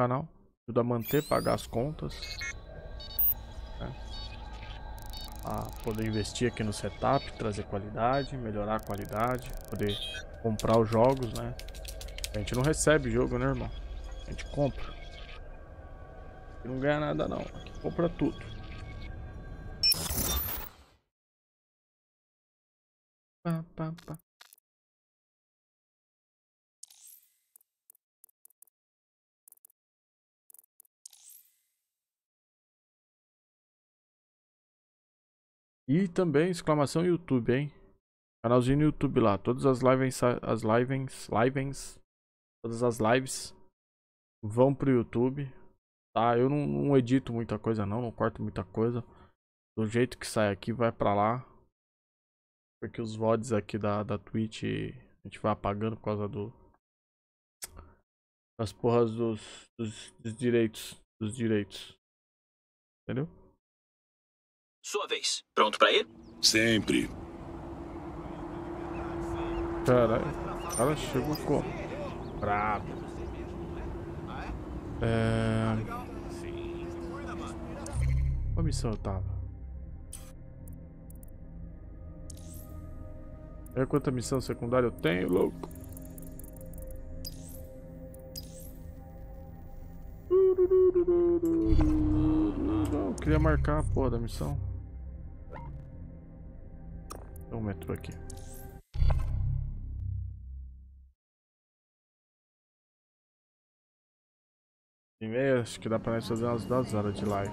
canal, ajuda a manter, pagar as contas, né? A poder investir aqui no setup, trazer qualidade, melhorar a qualidade, poder comprar os jogos, né? A gente não recebe jogo, né, irmão? A gente compra. Aqui não ganha nada não, aqui compra tudo. Pá, pá, pá. E também, exclamação YouTube, hein? Canalzinho no YouTube lá. Todas as lives vão pro YouTube. Tá, eu não edito muita coisa não, não corto muita coisa. Do jeito que sai aqui, vai pra lá. Porque os VODs aqui da Twitch, a gente vai apagando por causa das porras dos direitos. Dos direitos. Entendeu? Sua vez. Pronto pra ir? Sempre. Caralho, o cara chegou como? Brabo. Qual missão eu tava? Olha quanta missão secundária eu tenho, louco. Não, eu queria marcar a porra da missão. Tem um metrô aqui. Acho que dá pra nós fazer umas 2 horas de live.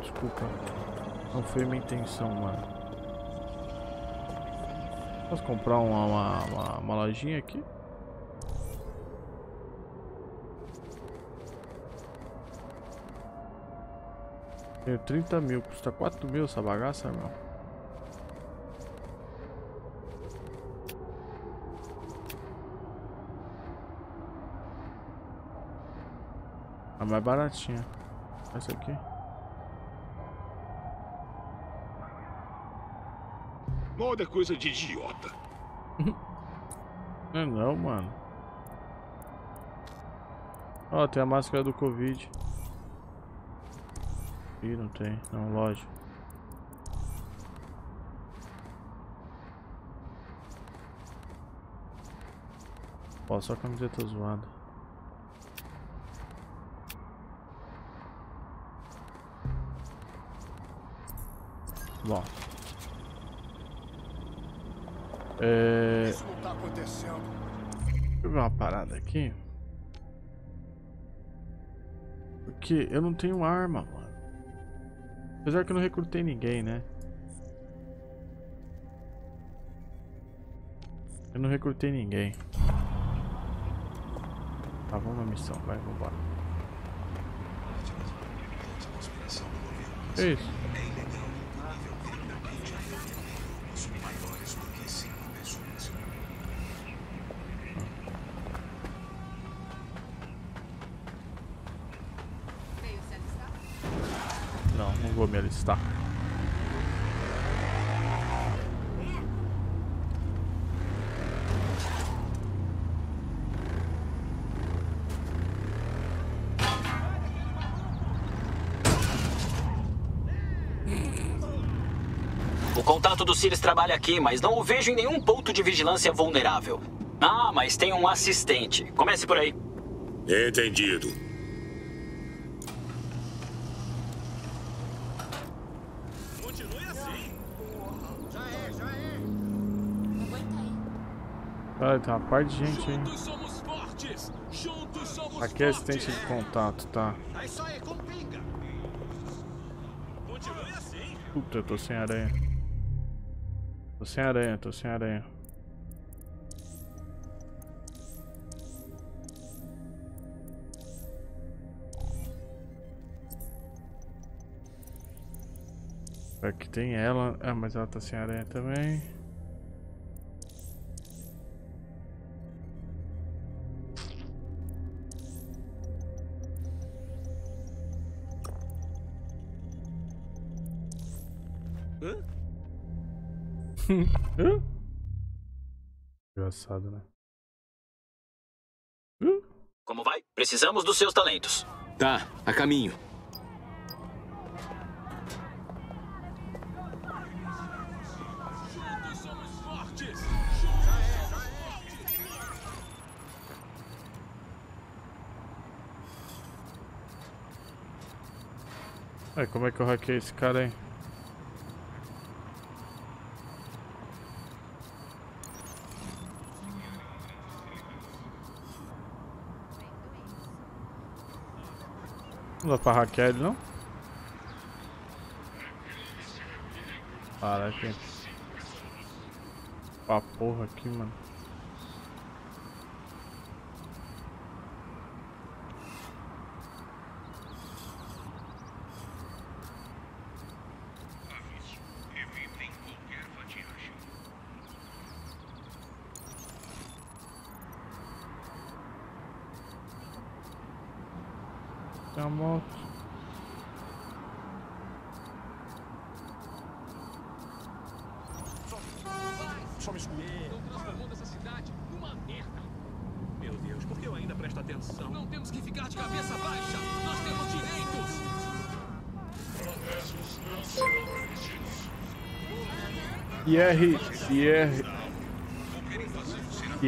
Desculpa, não foi minha intenção, mano. Posso comprar uma lojinha aqui? Tenho 30 mil, custa 4 mil essa bagaça, irmão. A mais baratinha. Essa aqui. Moda é coisa de idiota. Não é não, mano. Ó, tem a máscara do Covid. Ih, não tem. Não, lógico. Ó, só a camiseta zoada. Bom, isso não tá acontecendo. Deixa eu ver uma parada aqui. Porque eu não tenho arma, mano. Apesar que eu não recrutei ninguém, né? Eu não recrutei ninguém. Tá, vamos na missão, vai, vambora. Que isso? Vou me alistar. O contato do SIRS trabalha aqui, mas não o vejo em nenhum ponto de vigilância vulnerável. Ah, mas tem um assistente. Comece por aí. Entendido. Ah, tem uma parte de gente, hein? Aqui é assistente de contato, tá? Puta, eu tô sem aranha. Tô sem aranha. Aqui tem ela. Ah, mas ela tá sem aranha também. Engraçado, né? Como vai? Precisamos dos seus talentos. Tá, a caminho. Ai, como é que eu hackei esse cara aí? Não dá pra hackear ele, não? Caraca. Pra porra aqui, mano.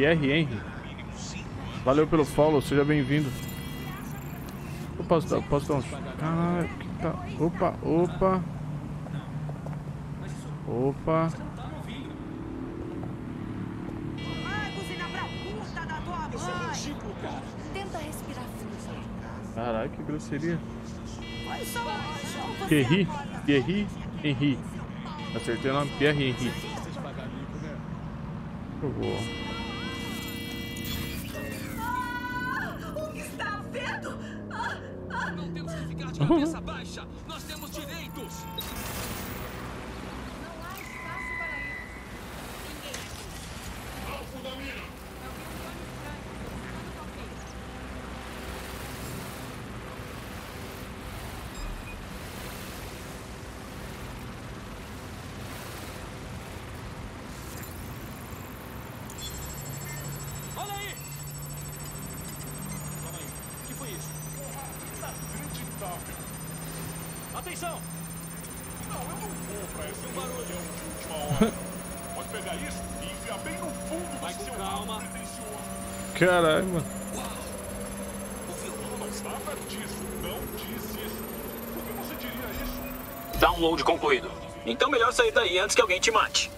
Henry. Valeu pelo follow, seja bem-vindo. Eu posso dar uns... Caralho, tá... Opa. Caralho, que grosseria. Henry. Acertei o nome, Pierre Henry. Eu vou. O que está vendo? Não temos que ficar de cabeça baixa. Nós temos direitos. Não há espaço para isso. Alvo da mina. Caralho, mano. Download concluído. Então melhor sair daí antes que alguém te mate.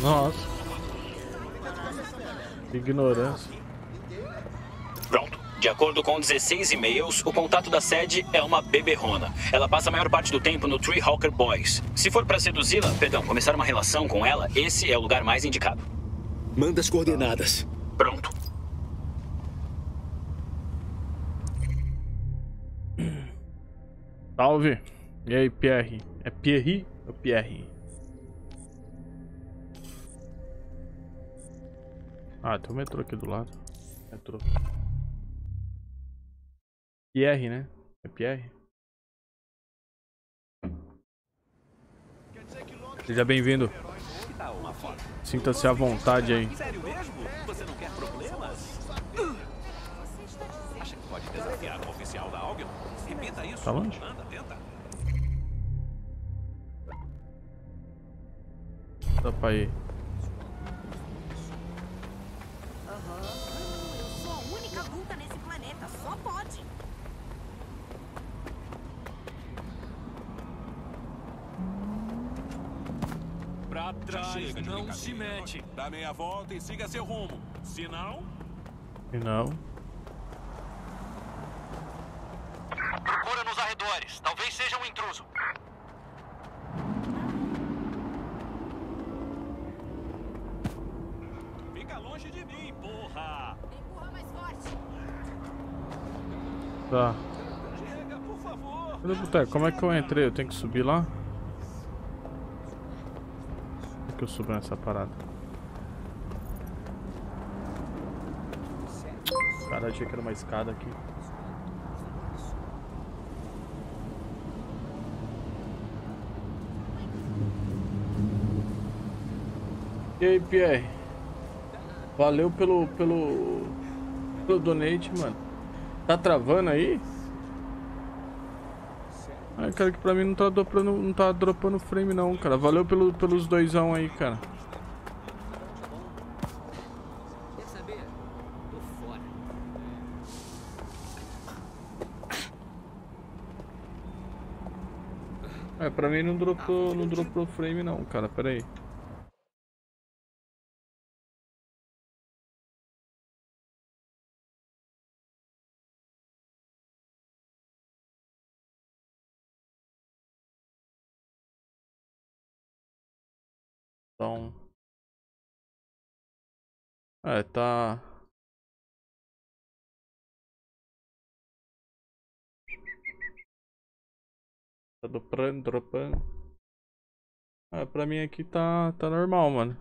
Nossa. Ignorância. De acordo com 16 e-mails, o contato da sede é uma beberrona. Ela passa a maior parte do tempo no Treehawker Boys. Se for pra seduzi-la, começar uma relação com ela, esse é o lugar mais indicado. Manda as coordenadas. Pronto. Salve. E aí, Pierre? É Pierre ou Pierre? Ah, tem um metrô aqui do lado. Metrô. Pierre, né? É Pierre. Seja bem-vindo. Sinta-se à vontade aí. Sério mesmo? Você não quer problemas? Acha que pode desafiar um oficial da Albion? Repita isso. Tá longe? Dá pra ir. Eu sou a única adulta nesse planeta, só pode. Pra trás, não se mete. Dá meia volta e siga seu rumo. Sinal? Sinal. Procura nos arredores. Talvez seja um intruso. Fica longe de mim, porra. Empurra mais forte. Tá. Chega, por favor. Como é que eu entrei? Eu tenho que subir lá? Que eu subo nessa parada. Cara, achei que era uma escada aqui. E aí, Pierre? Valeu pelo donate, mano. Tá travando aí? Ai, cara, que pra mim não tá dropando frame não, cara. Valeu pelos doisão aí, cara. É, pra mim não dropou frame não, cara, pera aí. Então... É, tá... Tá dropando. Ah, pra mim aqui tá normal, mano.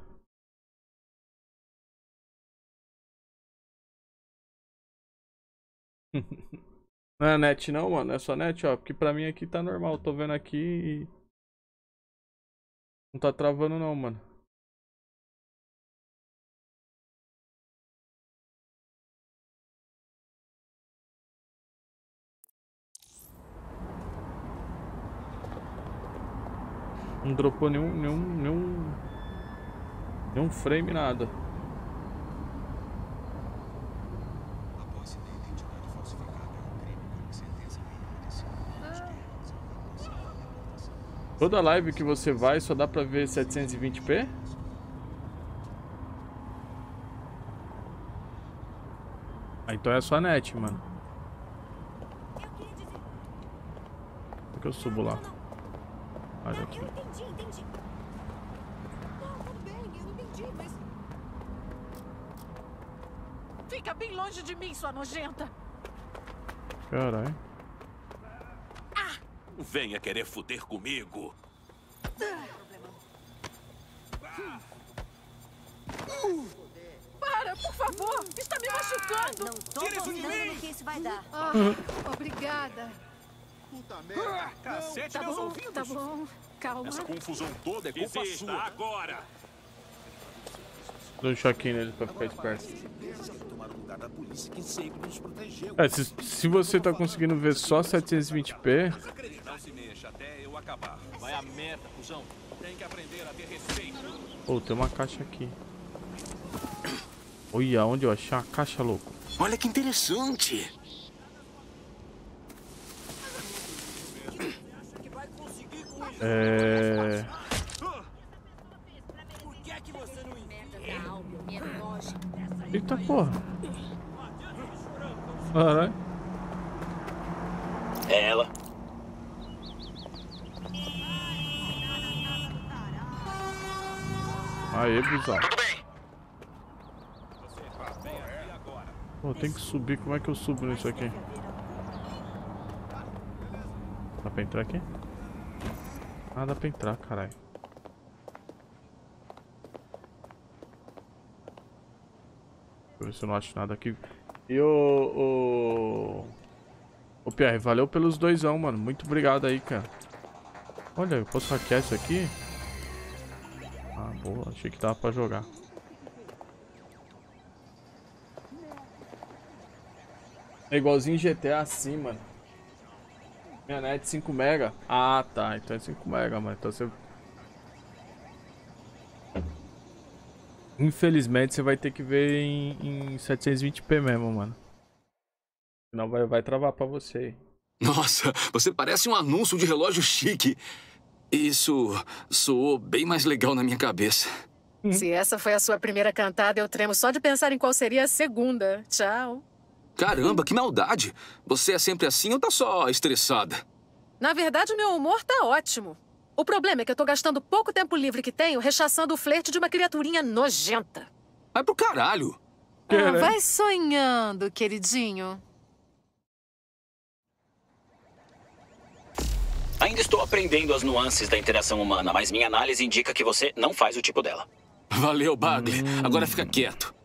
Não é net não, mano. É só net, ó. Porque pra mim aqui tá normal. Tô vendo aqui e... Não tá travando não, mano. Não dropou nenhum frame, nada. A posse da identidade falsificada é um crime com sentença mínima. Toda live que você vai só dá pra ver 720p? Ah, então é só net, mano. Por que eu subo lá? Ah, já tô... Entendi. Não, tudo bem, eu não entendi, mas... Fica bem longe de mim, sua nojenta. Caralho. Ah. Venha querer fuder comigo. Para, por favor. Está me machucando. Não tô duvidando no que isso vai dar. Oh, obrigada. Puta merda. Cacete, tá meus bom, ouvidos. Tá bom, calma. Essa confusão toda é culpa sua. Agora. Dou um choquinho nele pra ficar esperto. É, se você tá conseguindo ver só 720p... Pô, tem uma caixa aqui. Olha, onde eu achei a caixa, louco? Olha que interessante. É... Eita porra. Caralho. É ela. Aê, bizarro. Tudo bem. Pô, tem que subir. Como é que eu subo nisso aqui? Dá pra entrar aqui? Ah, dá pra entrar, caralho. Deixa eu ver se eu não acho nada aqui. E o Pierre, valeu pelos doisão, mano. Muito obrigado aí, cara. Olha, eu posso hackear isso aqui? Ah, boa. Achei que dava pra jogar. É igualzinho GTA assim, mano. Minha net 5 mega. Ah, tá. Então é 5 mega, mano. Então você... Infelizmente, você vai ter que ver em 720p mesmo, mano. Senão vai travar pra você. Nossa, você parece um anúncio de relógio chique. Isso soou bem mais legal na minha cabeça. Se essa foi a sua primeira cantada, eu tremo só de pensar em qual seria a segunda. Tchau. Caramba, que maldade! Você é sempre assim ou tá só estressada? Na verdade, meu humor tá ótimo. O problema é que eu tô gastando pouco tempo livre que tenho rechaçando o flerte de uma criaturinha nojenta. Vai pro caralho! Ah, vai sonhando, queridinho. Ainda estou aprendendo as nuances da interação humana, mas minha análise indica que você não faz o tipo dela. Valeu, Bagley. Agora fica quieto.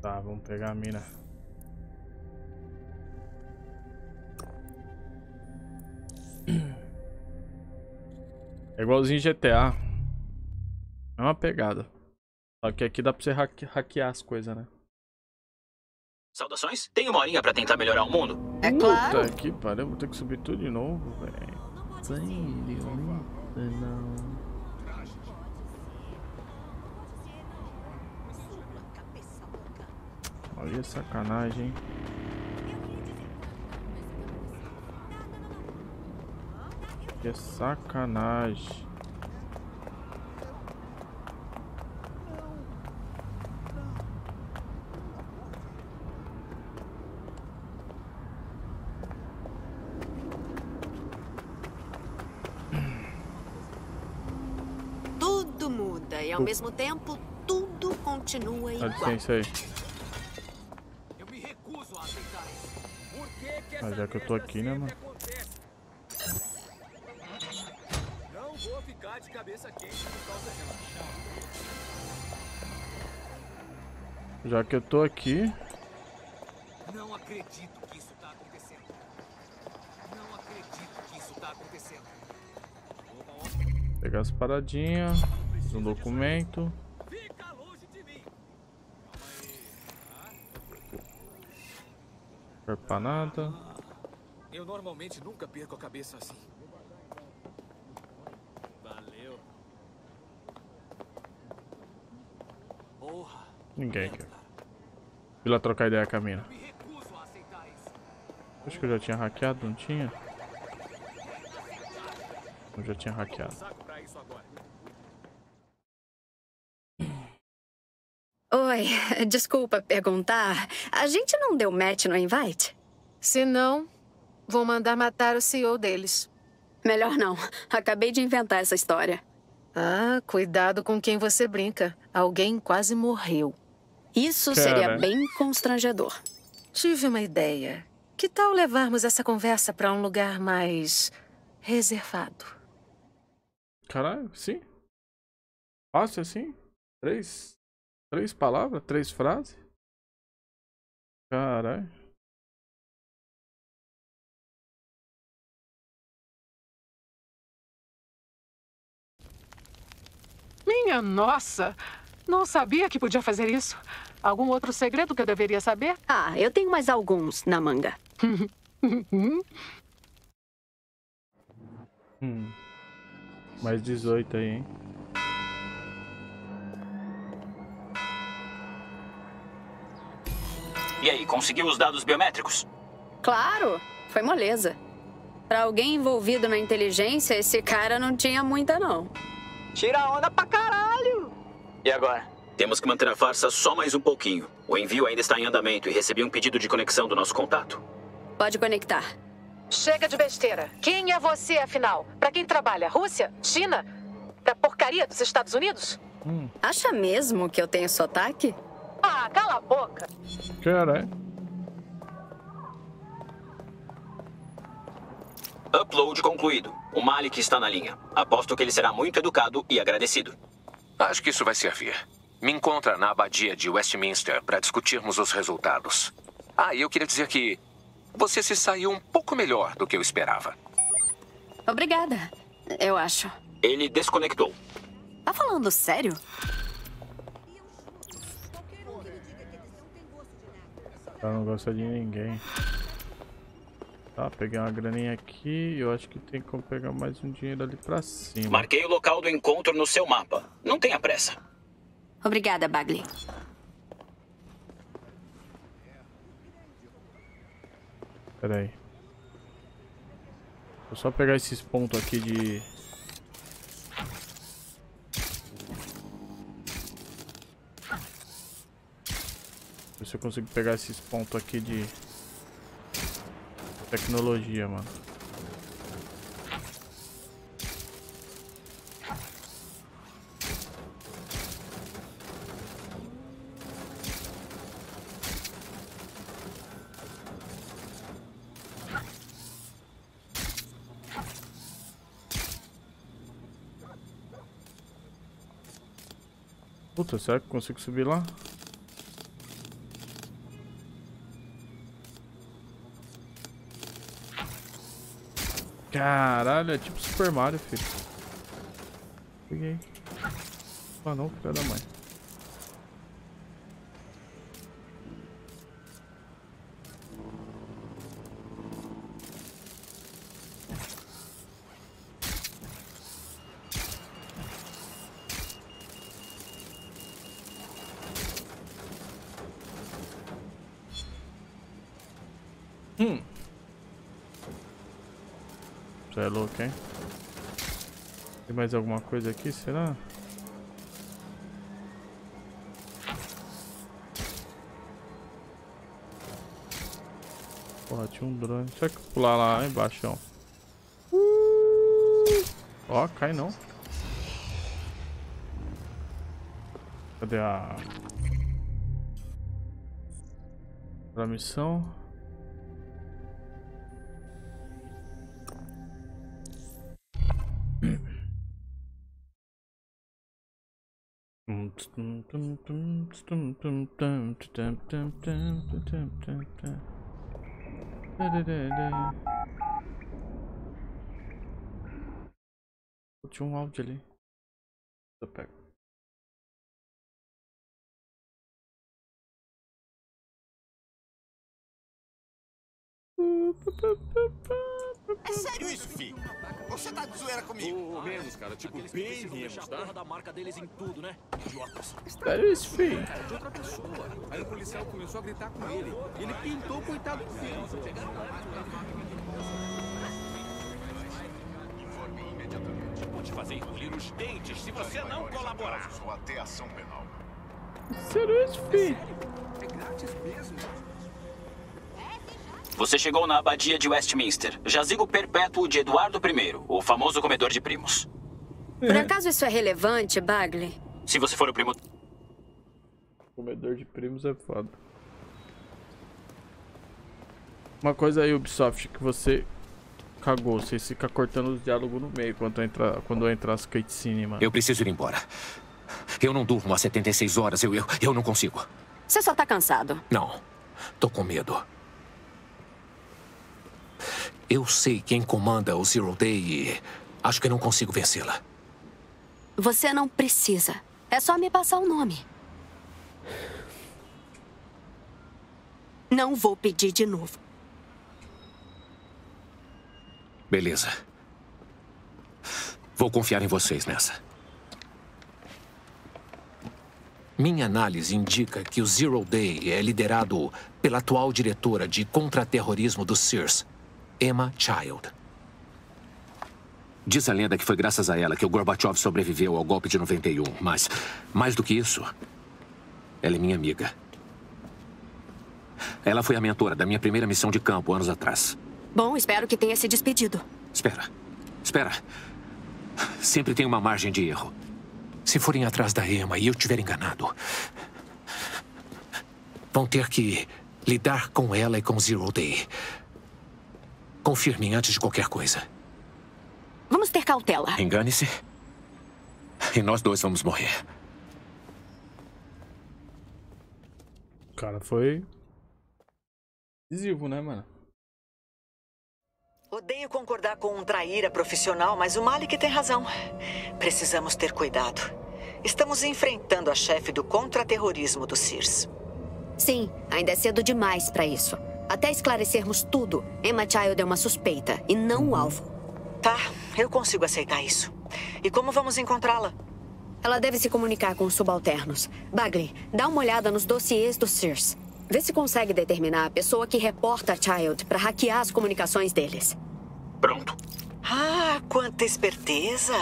Tá, vamos pegar a mina. É igualzinho GTA. É uma pegada. Só que aqui dá pra você hackear as coisas, né? Saudações? Tem uma horinha pra tentar melhorar o mundo? É claro! Puta que pariu, vou ter que subir tudo de novo, velho. Olha sacanagem, hein? Que sacanagem. Tudo muda e ao mesmo tempo tudo continua igual. Eu me recuso a aceitar isso. Por que que essa... Mas é que eu tô aqui, né, mano? Vou ficar de cabeça quente por causa dela. Já que eu tô aqui. Não acredito que isso tá acontecendo. Não acredito que isso tá acontecendo. Vou pegar as paradinhas. Um documento. Fica longe de mim. Calma aí. Não é pra nada. Eu normalmente nunca perco a cabeça assim. Ninguém aqui. Fui lá trocar ideia com a mina. Acho que eu já tinha hackeado, não tinha? Eu já tinha hackeado. Oi, desculpa perguntar. A gente não deu match no invite? Se não, vou mandar matar o CEO deles. Melhor não. Acabei de inventar essa história. Ah, cuidado com quem você brinca. Alguém quase morreu. Isso seria bem constrangedor. Tive uma ideia. Que tal levarmos essa conversa para um lugar mais reservado? Caralho, sim. Fácil assim? Três palavras? Três frases? Caralho. Minha nossa! Não sabia que podia fazer isso. Algum outro segredo que eu deveria saber? Ah, eu tenho mais alguns na manga. Mais 18 aí, hein? E aí, conseguiu os dados biométricos? Claro! Foi moleza. Pra alguém envolvido na inteligência, esse cara não tinha muita, não. Tira a onda pra caralho! E agora? Temos que manter a farsa só mais um pouquinho. O envio ainda está em andamento e recebi um pedido de conexão do nosso contato. Pode conectar. Chega de besteira. Quem é você, afinal? Pra quem trabalha? Rússia? China? Pra porcaria dos Estados Unidos? Acha mesmo que eu tenho sotaque? Ah, cala a boca! Caralho. Upload concluído. O Malik está na linha. Aposto que ele será muito educado e agradecido. Acho que isso vai servir. Me encontra na abadia de Westminster para discutirmos os resultados. Ah, e eu queria dizer que você se saiu um pouco melhor do que eu esperava. Obrigada, eu acho. Ele desconectou. Tá falando sério? Ela não gosta de ninguém. Tá, peguei uma graninha aqui e eu acho que tem como pegar mais um dinheiro ali pra cima. Marquei o local do encontro no seu mapa. Não tenha pressa. Obrigada, Bagley. Pera aí. Vou só pegar esses pontos aqui de... Ver se eu consigo pegar esses pontos aqui de... Tecnologia, mano. Puta, será que eu consigo subir lá? Caralho, é tipo Super Mario, filho. Peguei. Ah, não, filha da mãe. Você é louco, hein? Tem mais alguma coisa aqui, será? Porra, tinha um drone. Será que eu pular lá embaixo? Ó, cai não. Cadê a... Pra missão... Tinha um áudio ali. Eu pego. É sério isso, fi? Você tá de zoeira comigo? Ou menos, cara. Tipo, bem menos, tá? Porra da marca deles em tudo, né? Idiotas. Sério isso, fi? É de outra pessoa. Aí o policial começou a gritar com ele. E ele pintou o coitado do filho. Informe imediatamente. Vou te fazer engolir os dentes se você não colaborar. Ou até ação penal. Sério isso, fi? É grátis mesmo. Você chegou na abadia de Westminster, jazigo perpétuo de Eduardo I, o famoso comedor de primos. Por acaso isso é relevante, Bagley? Se você for o primo... Comedor de primos é foda. Uma coisa aí, Ubisoft, que você cagou. Você fica cortando os diálogos no meio quando entra as cutscenes, mano. Eu preciso ir embora. Eu não durmo há 76 horas, eu não consigo. Você só tá cansado. Não, tô com medo. Eu sei quem comanda o Zero Day e acho que não consigo vencê-la. Você não precisa. É só me passar o nome. Não vou pedir de novo. Beleza. Vou confiar em vocês nessa. Minha análise indica que o Zero Day é liderado pela atual diretora de contraterrorismo do SIRS, Emma Child. Diz a lenda que foi graças a ela que o Gorbachev sobreviveu ao golpe de 91, mas, mais do que isso, ela é minha amiga. Ela foi a mentora da minha primeira missão de campo, anos atrás. Bom, espero que tenha se despedido. Espera. Sempre tem uma margem de erro. Se forem atrás da Emma e eu tiver enganado, vão ter que lidar com ela e com Zero Day. Confirmem antes de qualquer coisa. Vamos ter cautela. Engane-se. E nós dois vamos morrer. O cara foi... decisivo, né, mano? Odeio concordar com um traíra profissional, mas o Malik tem razão. Precisamos ter cuidado. Estamos enfrentando a chefe do contraterrorismo do SIRS. Sim, ainda é cedo demais para isso. Até esclarecermos tudo, Emma Child é uma suspeita e não um alvo. Tá, eu consigo aceitar isso. E como vamos encontrá-la? Ela deve se comunicar com os subalternos. Bagley, dá uma olhada nos dossiês do SIRS. Vê se consegue determinar a pessoa que reporta a Child para hackear as comunicações deles. Pronto. Ah, quanta esperteza!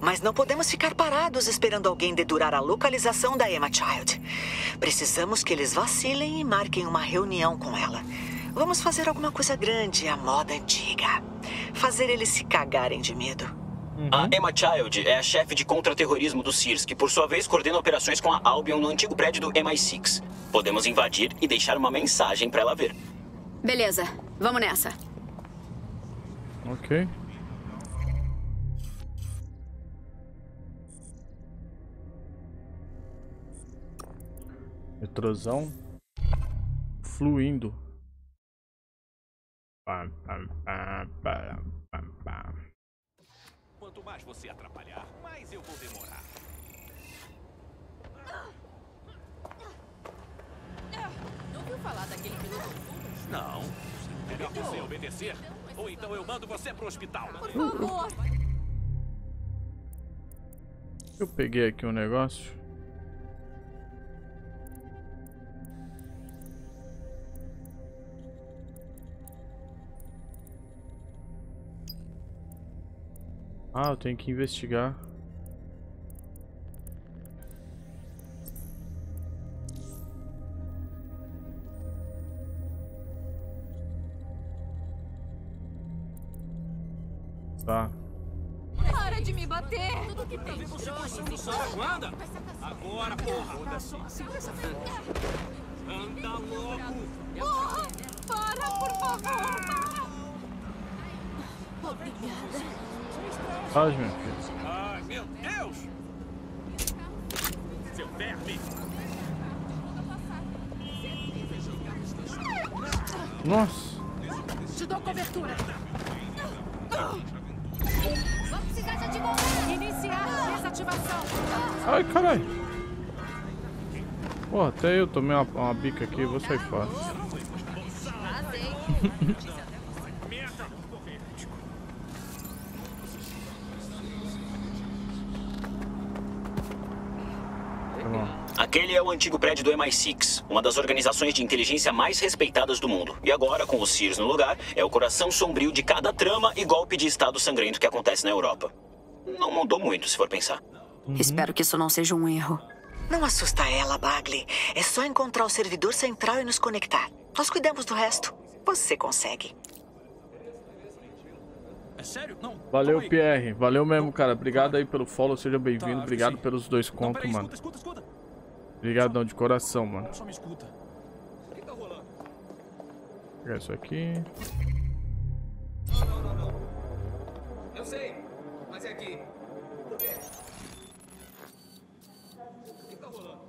Mas não podemos ficar parados esperando alguém dedurar a localização da Emma Child. Precisamos que eles vacilem e marquem uma reunião com ela. Vamos fazer alguma coisa grande, à moda antiga. Fazer eles se cagarem de medo. A Emma Child é a chefe de contraterrorismo do SIRS, que por sua vez coordena operações com a Albion no antigo prédio do MI6. Podemos invadir e deixar uma mensagem pra ela ver. Beleza, vamos nessa. Ok. Metrozão fluindo. Quanto mais você atrapalhar, mais eu vou demorar. Não viu falar daquele piloto? Não. Melhor você obedecer, ou então eu mando você pro hospital. Por favor. Eu peguei aqui um negócio. Ah, eu tenho que investigar. Tá. Para de me bater! Tudo que tem você aguarda! Agora, porra! Anda logo! Porra! Para, por favor! Obrigada. Faz, meu filho. Ai, meu Deus! Seu verme! Nossa! Te dou cobertura! Vamos precisar de ativar. Iniciar a desativação. Ai, caralho. Pô, até eu tomei uma bica aqui, vou sair fora. Aquele é o antigo prédio do MI6, uma das organizações de inteligência mais respeitadas do mundo. E agora, com o SIRS no lugar, é o coração sombrio de cada trama e golpe de estado sangrento que acontece na Europa. Não mudou muito, se for pensar. Espero que isso não seja um erro. Não assusta ela, Bagley. É só encontrar o servidor central e nos conectar. Nós cuidamos do resto. Você consegue. É sério? Não. Valeu, Pierre. Valeu mesmo, cara. Obrigado aí pelo follow, seja bem-vindo. Obrigado pelos $2, mano. Obrigadão de coração, mano. Só me escuta. O que tá rolando? Pegar isso aqui. Não. Eu sei, mas é aqui. Por quê? O que tá rolando?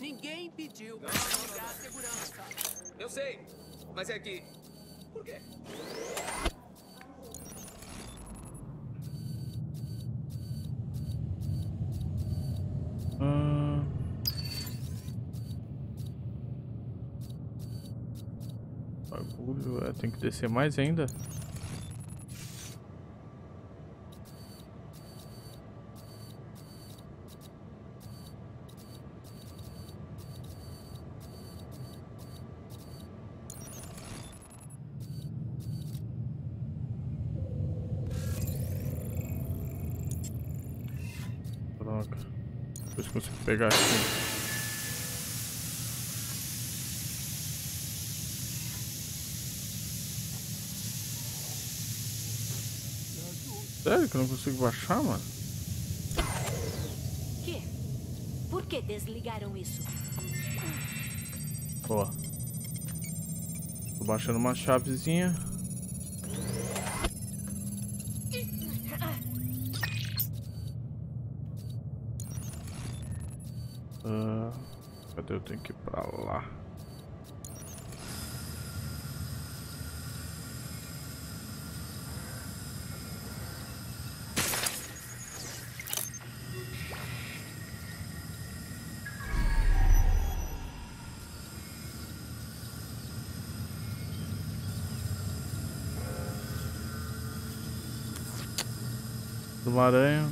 Ninguém pediu pra ligar a segurança. Eu sei, mas é aqui. Por quê? Bagulho, tem que descer mais ainda. Droga, depois consigo pegar aqui. Sério que eu não consigo baixar, mano? Que? Por que desligaram isso? Ó. Tô baixando uma chavezinha. Cadê? Eu tenho que ir pra lá. Uma aranha.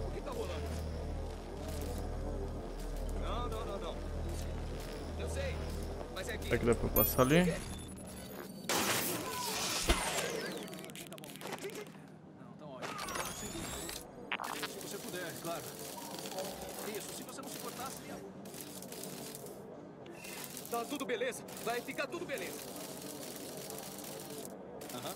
O que tá rolando? Não. Eu sei, mas é aqui. Será que dá pra passar ali? Vai ficar tudo beleza. Aham.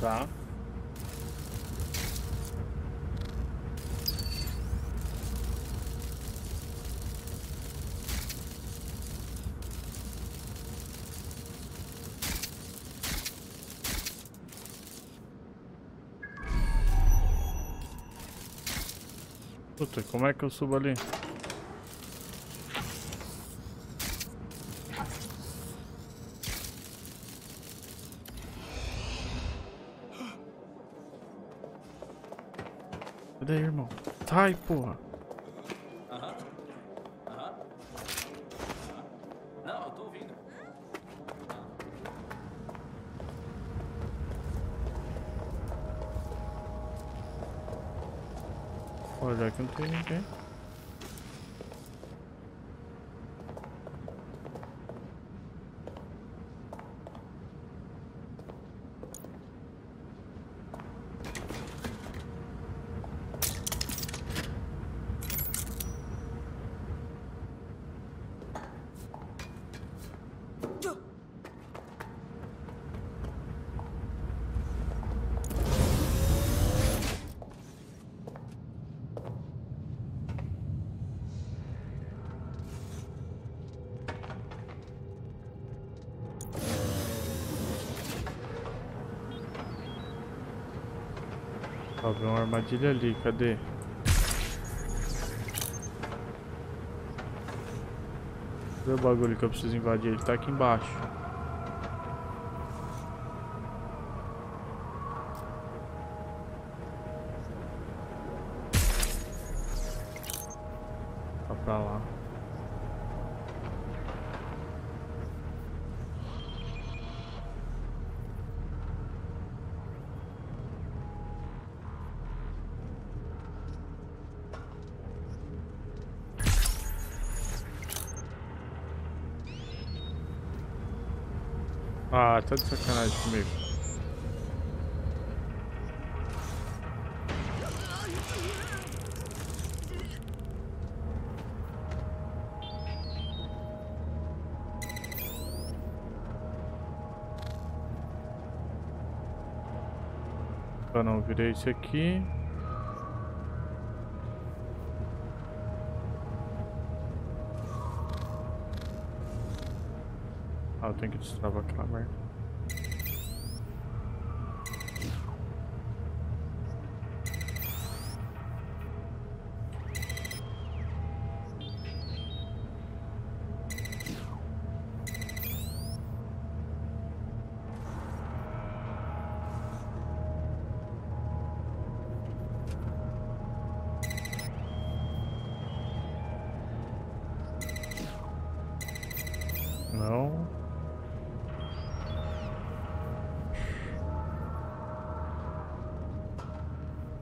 Tá. Puta, como é que eu subo ali? Cadê, irmão? Sai, porra! Não, eu tô ouvindo. Olha, aqui não tem ninguém. Abriu uma armadilha ali, cadê? Cadê o bagulho que eu preciso invadir? Ele tá aqui embaixo. Tá pra lá. Ah, tá de sacanagem comigo. Ah, não, virei isso aqui. Ah, eu tenho que destravar aquela merda. Não.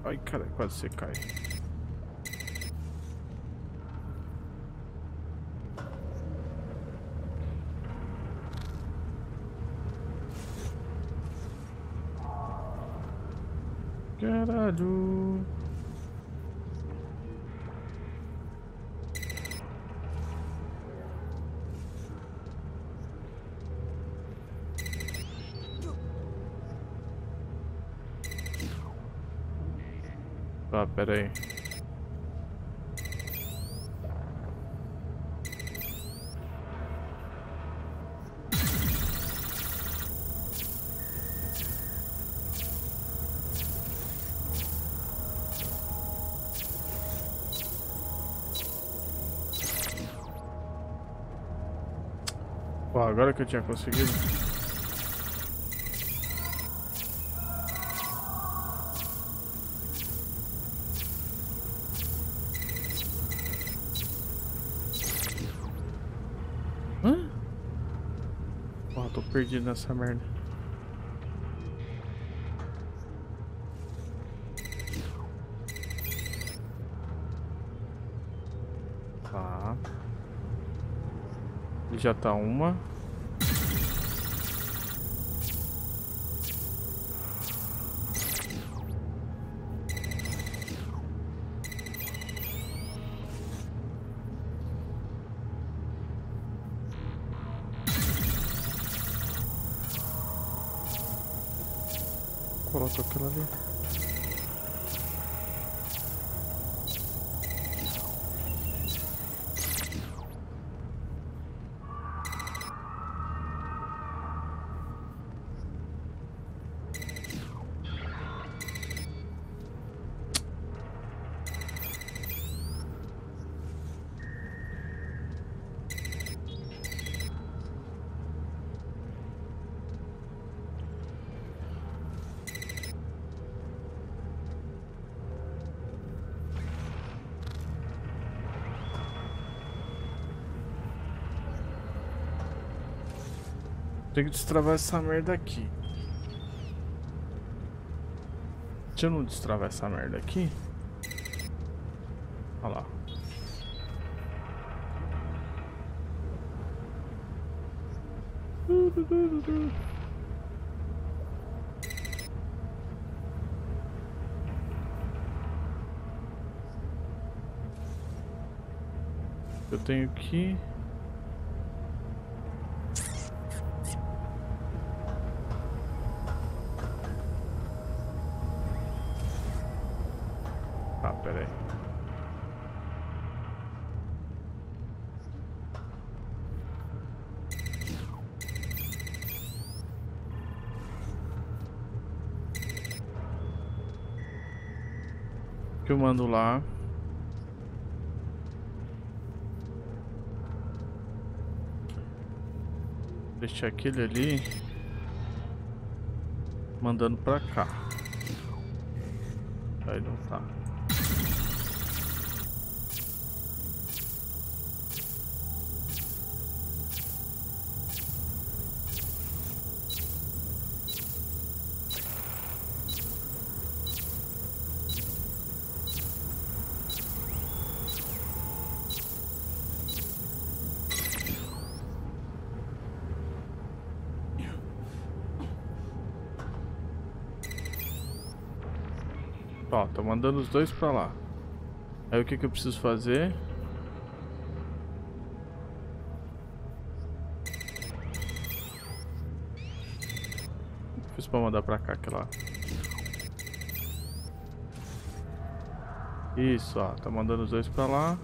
Ai, cara, quase você cai. Caralho. Tá, pera aí. Pô, agora que eu tinha conseguido. Tô perdido nessa merda. Tá. E já tá uma. Coloca aquilo ali. Tem que destravar essa merda aqui. Deixa eu não destravar essa merda aqui. Olha lá. Eu tenho que... Ah, peraí. Que eu mando lá. Deixar aquele ali mandando pra cá. Aí não tá. Ó, tô mandando os dois pra lá. Aí o que que eu preciso fazer? Fiz pra mandar pra cá, que lá. Isso, ó, tá mandando os dois pra lá.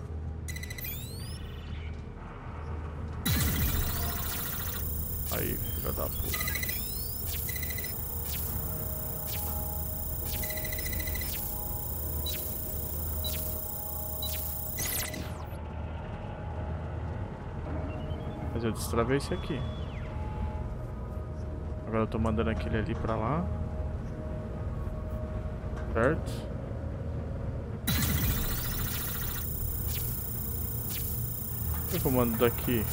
Aí, filha da puta. Eu destravei esse aqui. Agora eu tô mandando aquele ali pra lá. Certo? O que eu mando daqui?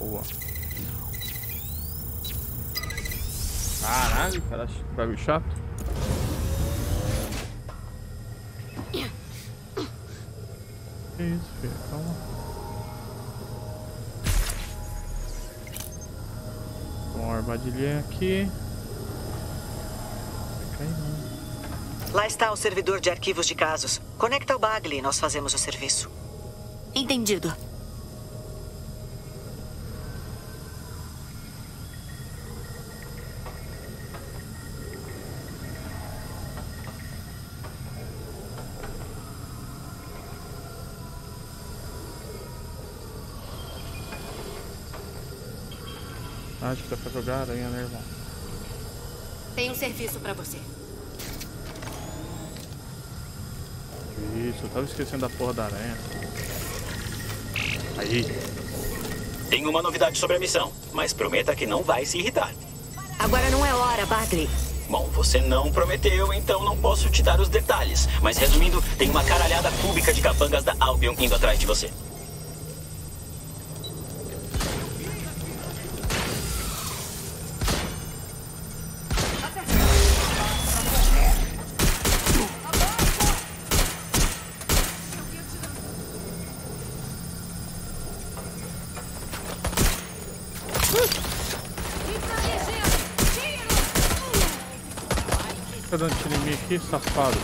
Boa. Caralho, cara, bagulho chato. Que isso, filho? Calma. Armadilha aqui. Lá está o servidor de arquivos de casos. Conecta o Bagley e nós fazemos o serviço. Entendido. Dá pra jogar aranha, né, irmão? Tem um serviço pra você. Isso, eu tava esquecendo da porra da aranha. Aí. Tem uma novidade sobre a missão, mas prometa que não vai se irritar. Agora não é hora, Bagley. Bom, você não prometeu, então não posso te dar os detalhes. Mas resumindo, tem uma caralhada cúbica de capangas da Albion indo atrás de você. Dando tiro em mim aqui, safado.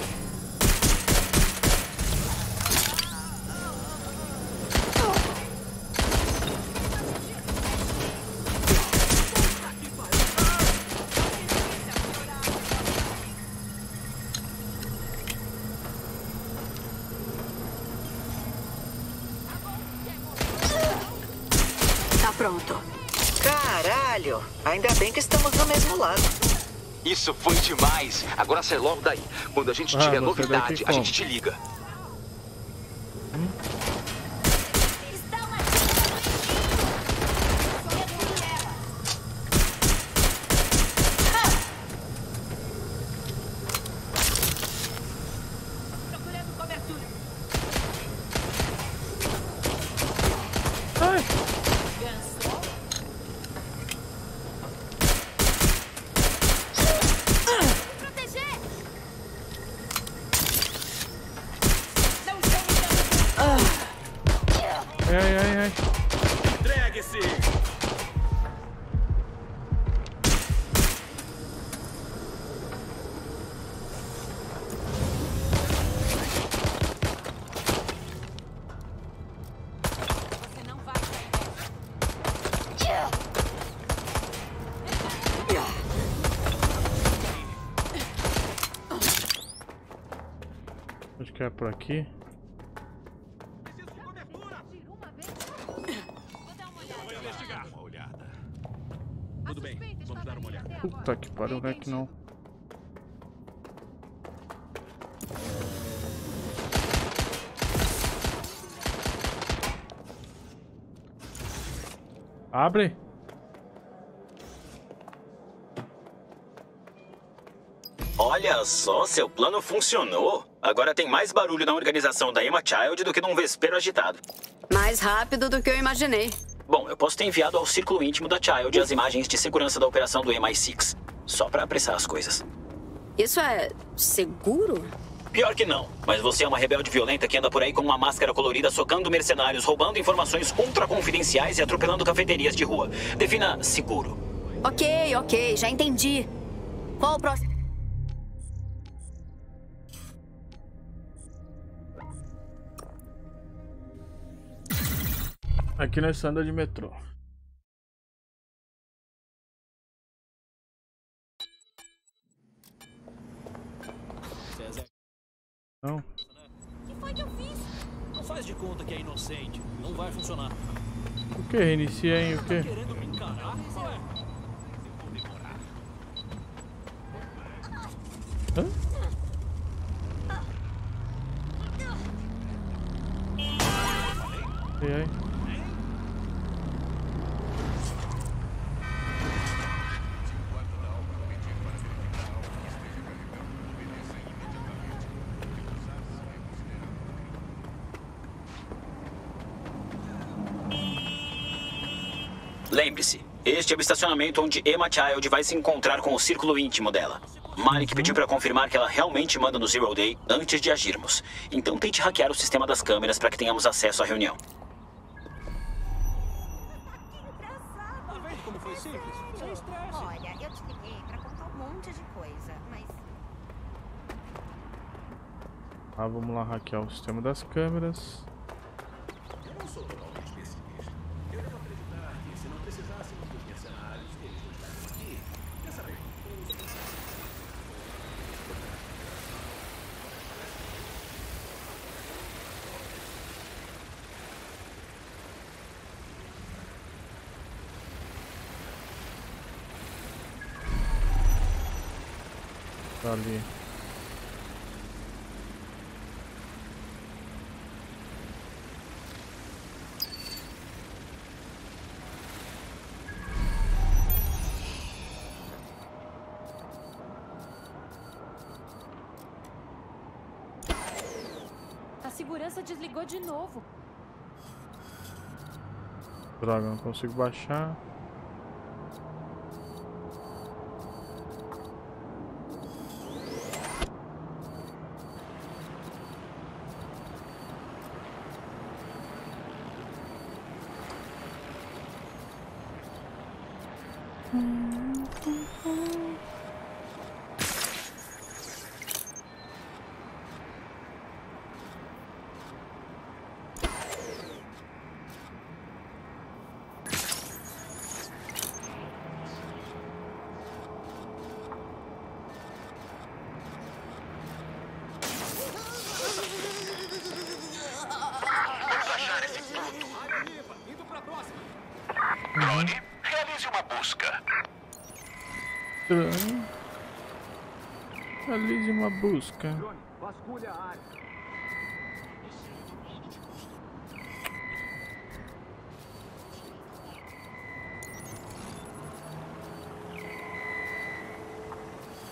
Tá pronto. Caralho, ainda bem que estamos do mesmo lado. Isso foi demais. Agora sai logo daí. Quando a gente tiver novidade, a gente te liga. Ai. ai. Entregue-se! Acho que é por aqui. Puta que pariu, velho, que não. Abre. Olha só, seu plano funcionou. Agora tem mais barulho na organização da Emma Child do que num vespeiro agitado. Mais rápido do que eu imaginei. Bom, eu posso ter enviado ao círculo íntimo da Child as imagens de segurança da operação do MI6, só pra apressar as coisas. Isso é seguro? Pior que não, mas você é uma rebelde violenta que anda por aí com uma máscara colorida socando mercenários, roubando informações ultra confidenciais e atropelando cafeterias de rua. Defina seguro. Ok, já entendi. Qual o próximo? Aqui nós andamos de metrô. Não. Que foi que eu fiz? Não faz de conta que é inocente. Não vai funcionar. O que? Reinicia aí o quê? Tá querendo me encarar? Hã? Lembre-se, este é o estacionamento onde Emma Child vai se encontrar com o círculo íntimo dela. Malik pediu para confirmar que ela realmente manda no Zero Day antes de agirmos. Então tente hackear o sistema das câmeras para que tenhamos acesso à reunião. Ah, vamos lá hackear o sistema das câmeras. Ali. A segurança desligou de novo. Droga, não consigo baixar. Realize uma busca. Drone, vasculha a área.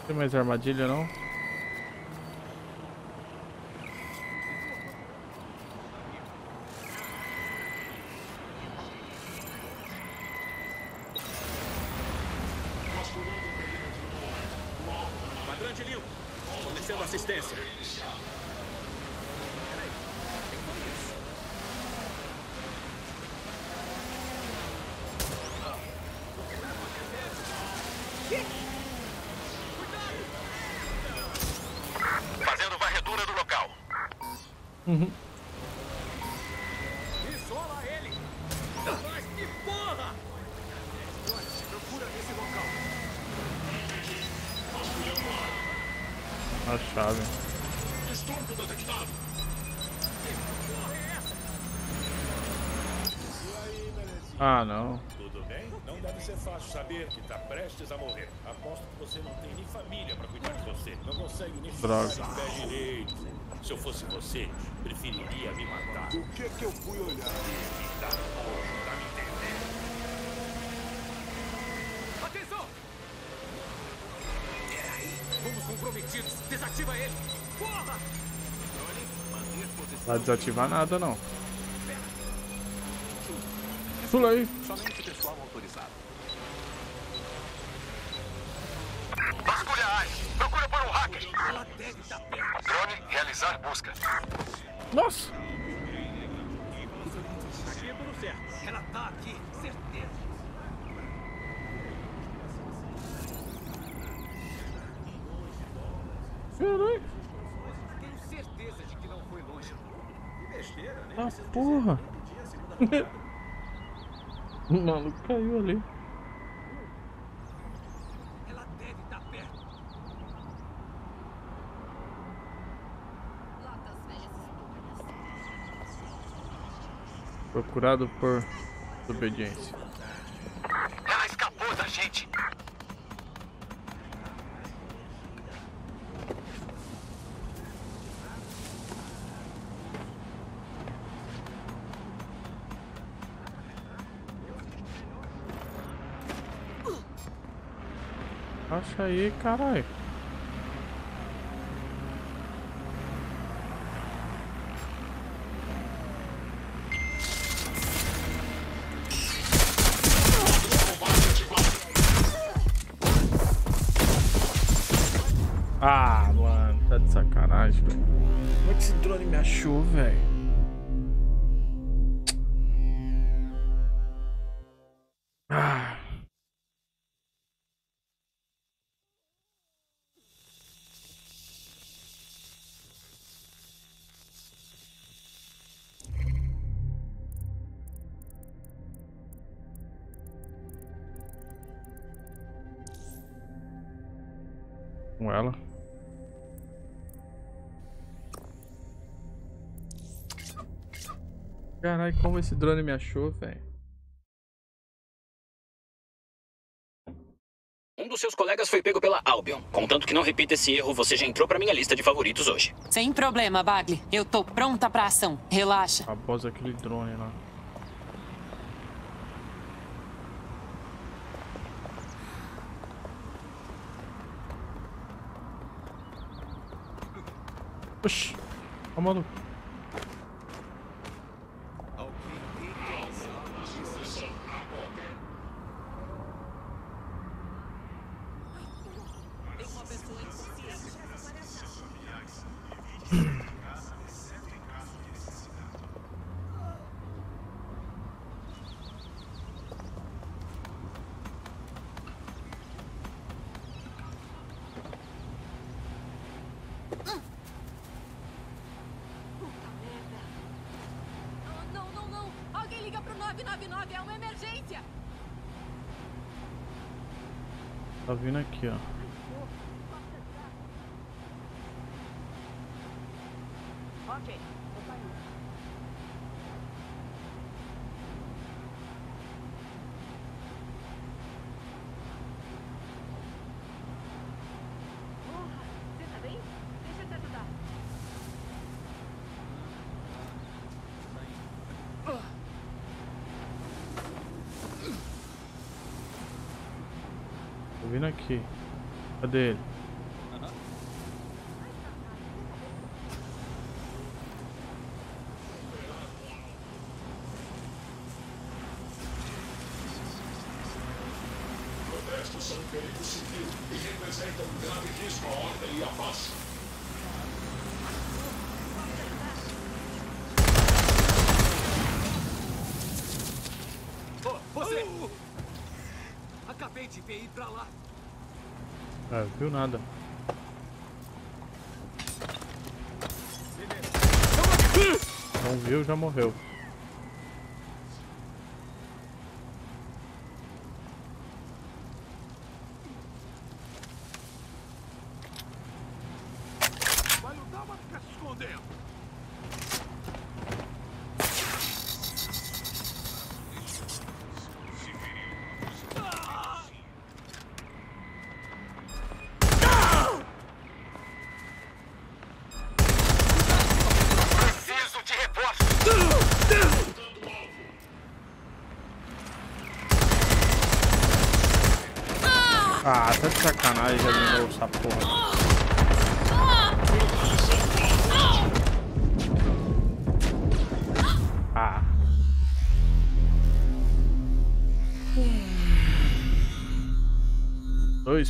Tem mais armadilha, não? Uhum. Isola ele! Mas que porra! Procura nesse local. A chave. Distúrbio detectado. Que porra é essa? E aí, belezinha? Ah, não. Tudo bem? Não deve ser fácil saber que tá prestes a morrer. Aposto que você não tem nem família pra cuidar de você. Não consegue nem ficar em pé direito. Se eu fosse você, preferiria me matar. O que é que eu fui olhar? Atenção! Peraí! Fomos comprometidos! Desativa ele! Porra! Não vai desativar nada, não. Pula aí! Somente pessoal autorizado. Vasculha a área! Procura por um hacker! Drone, realizar busca. Nossa! Aqui é pelo certo. Ela tá aqui, certeza. Caralho! Tenho certeza de que não foi longe. Que besteira, né? Ah, porra! O maluco caiu ali. Procurado por desobediência. Ela escapou da gente. Acha aí, caralho. Como é que esse drone me achou, velho? Ah. Com ela. Caralho, como esse drone me achou, velho. Um dos seus colegas foi pego pela Albion. Contanto que não repita esse erro, você já entrou pra minha lista de favoritos hoje. Sem problema, Bagley. Eu tô pronta pra ação. Relaxa. Após aquele drone lá. Oxi. Ó, maluco. Tá vindo aqui, ó. Ok. Você tá bem? Deixa eu te ajudar. Vindo aqui. Cadê ele? Uhum. Protestos são perigo civil e representam um grave risco à ordem e à paz. Você! Acabei de ver ir pra lá. Ah, viu nada. Não viu, já morreu.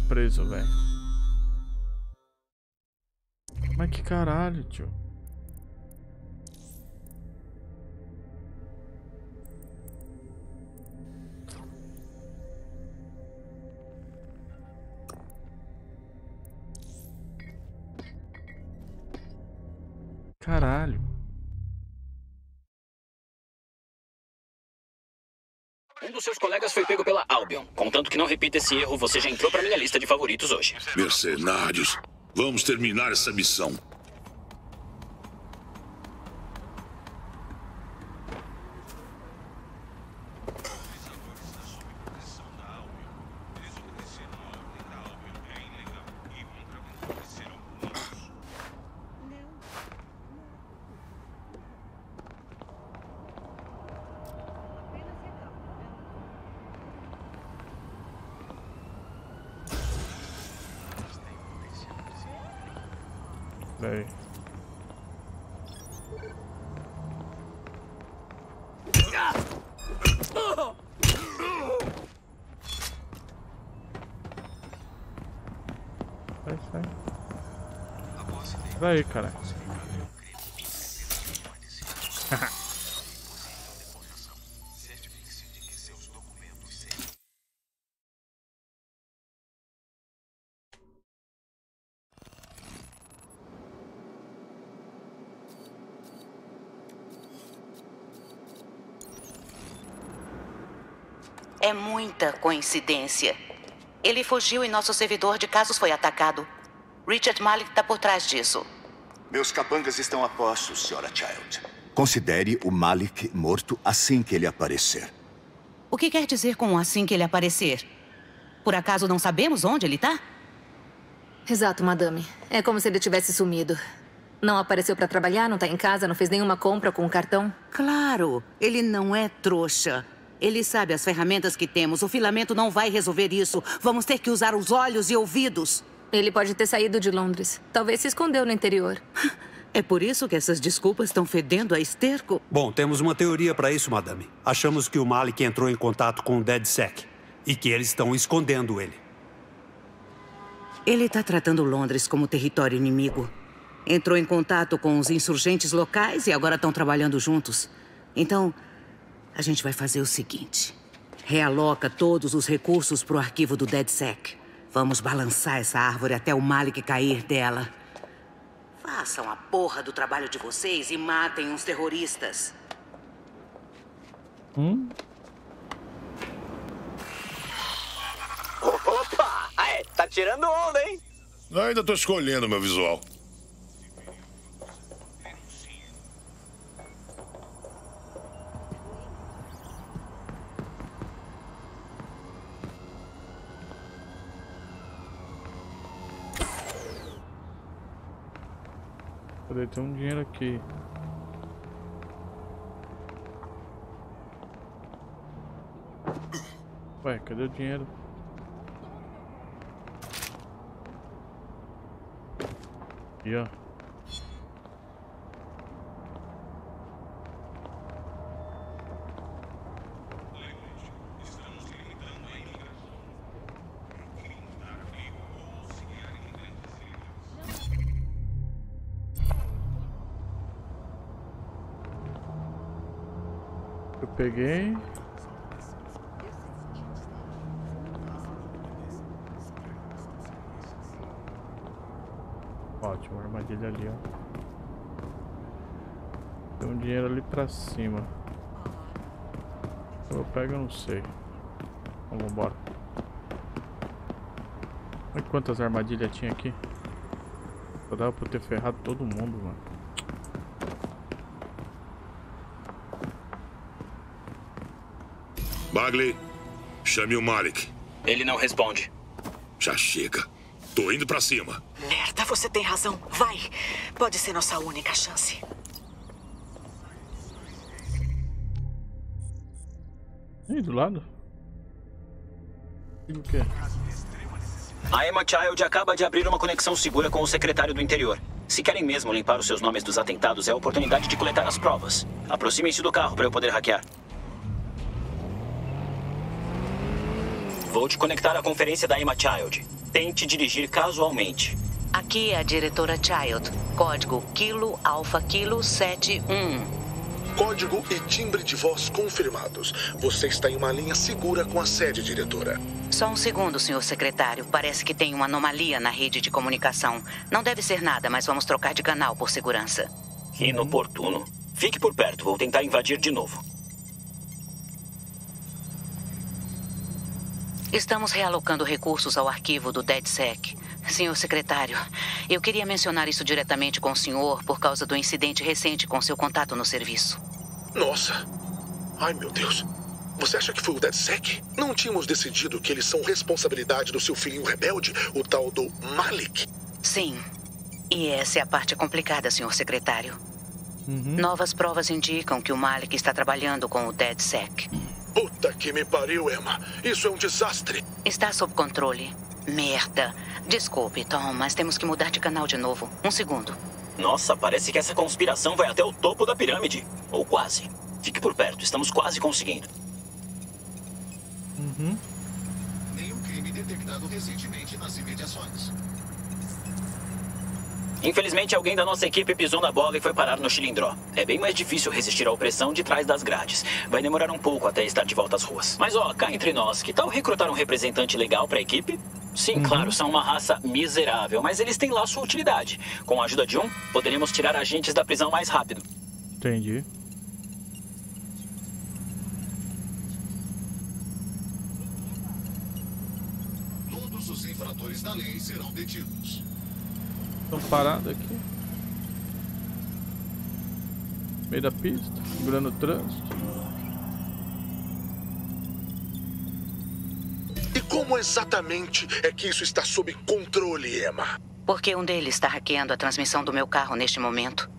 Preso, velho. Mas que caralho, tio. Caralho. Seus colegas foi pego pela Albion. Contanto que não repita esse erro, você já entrou pra minha lista de favoritos hoje. Mercenários, vamos terminar essa missão. Aí, cara. É muita coincidência. Ele fugiu e nosso servidor de casos foi atacado. Richard Malik está por trás disso. Meus capangas estão a posto, Sra. Child. Considere o Malik morto assim que ele aparecer. O que quer dizer com assim que ele aparecer? Por acaso não sabemos onde ele está? Exato, madame. É como se ele tivesse sumido. Não apareceu para trabalhar, não está em casa, não fez nenhuma compra com o cartão. Claro, ele não é trouxa. Ele sabe as ferramentas que temos. O filamento não vai resolver isso. Vamos ter que usar os olhos e ouvidos. Ele pode ter saído de Londres. Talvez se escondeu no interior. É por isso que essas desculpas estão fedendo a esterco? Bom, temos uma teoria para isso, madame. Achamos que o Malik entrou em contato com o DedSec e que eles estão escondendo ele. Ele está tratando Londres como território inimigo. Entrou em contato com os insurgentes locais e agora estão trabalhando juntos. Então, a gente vai fazer o seguinte. Realoca todos os recursos para o arquivo do DedSec. Vamos balançar essa árvore até o Malik cair dela. Façam a porra do trabalho de vocês e matem uns terroristas. Opa! Ai, tá tirando onda, hein? Eu ainda tô escolhendo meu visual. Tem um dinheiro aqui. Ué, cadê o dinheiro? E ó. Peguei. Ótimo, armadilha ali, ó. Tem um dinheiro ali pra cima. Eu pego, eu não sei. Vamos embora. Olha quantas armadilhas tinha aqui. Só dava pra eu ter ferrado todo mundo, mano. Bagley, chame o Malik. Ele não responde. Já chega. Tô indo pra cima. Merda, você tem razão. Vai. Pode ser nossa única chance. Ih, do lado. E o que? A Emma Child acaba de abrir uma conexão segura com o secretário do interior. Se querem mesmo limpar os seus nomes dos atentados, é a oportunidade de coletar as provas. Aproximem-se do carro pra eu poder hackear. Vou te conectar à conferência da Emma Child. Tente dirigir casualmente. Aqui é a diretora Child. Código Kilo Alfa Kilo 71. Código e timbre de voz confirmados. Você está em uma linha segura com a sede, diretora. Só um segundo, senhor secretário. Parece que tem uma anomalia na rede de comunicação. Não deve ser nada, mas vamos trocar de canal por segurança. Inoportuno. Fique por perto. Vou tentar invadir de novo. Estamos realocando recursos ao arquivo do DedSec. Senhor secretário, eu queria mencionar isso diretamente com o senhor por causa do incidente recente com seu contato no serviço. Nossa! Ai, meu Deus! Você acha que foi o DedSec? Não tínhamos decidido que eles são responsabilidade do seu filhinho rebelde, o tal do Malik? Sim. E essa é a parte complicada, senhor secretário. Novas provas indicam que o Malik está trabalhando com o DedSec. Puta que me pariu, Emma. Isso é um desastre. Está sob controle. Merda. Desculpe, Tom, mas temos que mudar de canal de novo. Um segundo. Nossa, parece que essa conspiração vai até o topo da pirâmide. Ou quase. Fique por perto. Estamos quase conseguindo. Nenhum crime detectado recentemente nas imediações. Infelizmente, alguém da nossa equipe pisou na bola e foi parar no Chilindró. É bem mais difícil resistir à opressão de trás das grades. Vai demorar um pouco até estar de volta às ruas. Mas ó, cá entre nós, que tal recrutar um representante legal pra equipe? Sim, claro, são uma raça miserável, mas eles têm lá sua utilidade. Com a ajuda de um, poderíamos tirar agentes da prisão mais rápido. Entendi. Todos os infratores da lei serão detidos. Estão parados aqui, meio da pista, segurando o trânsito. E como exatamente é que isso está sob controle, Emma? Porque um deles está hackeando a transmissão do meu carro neste momento.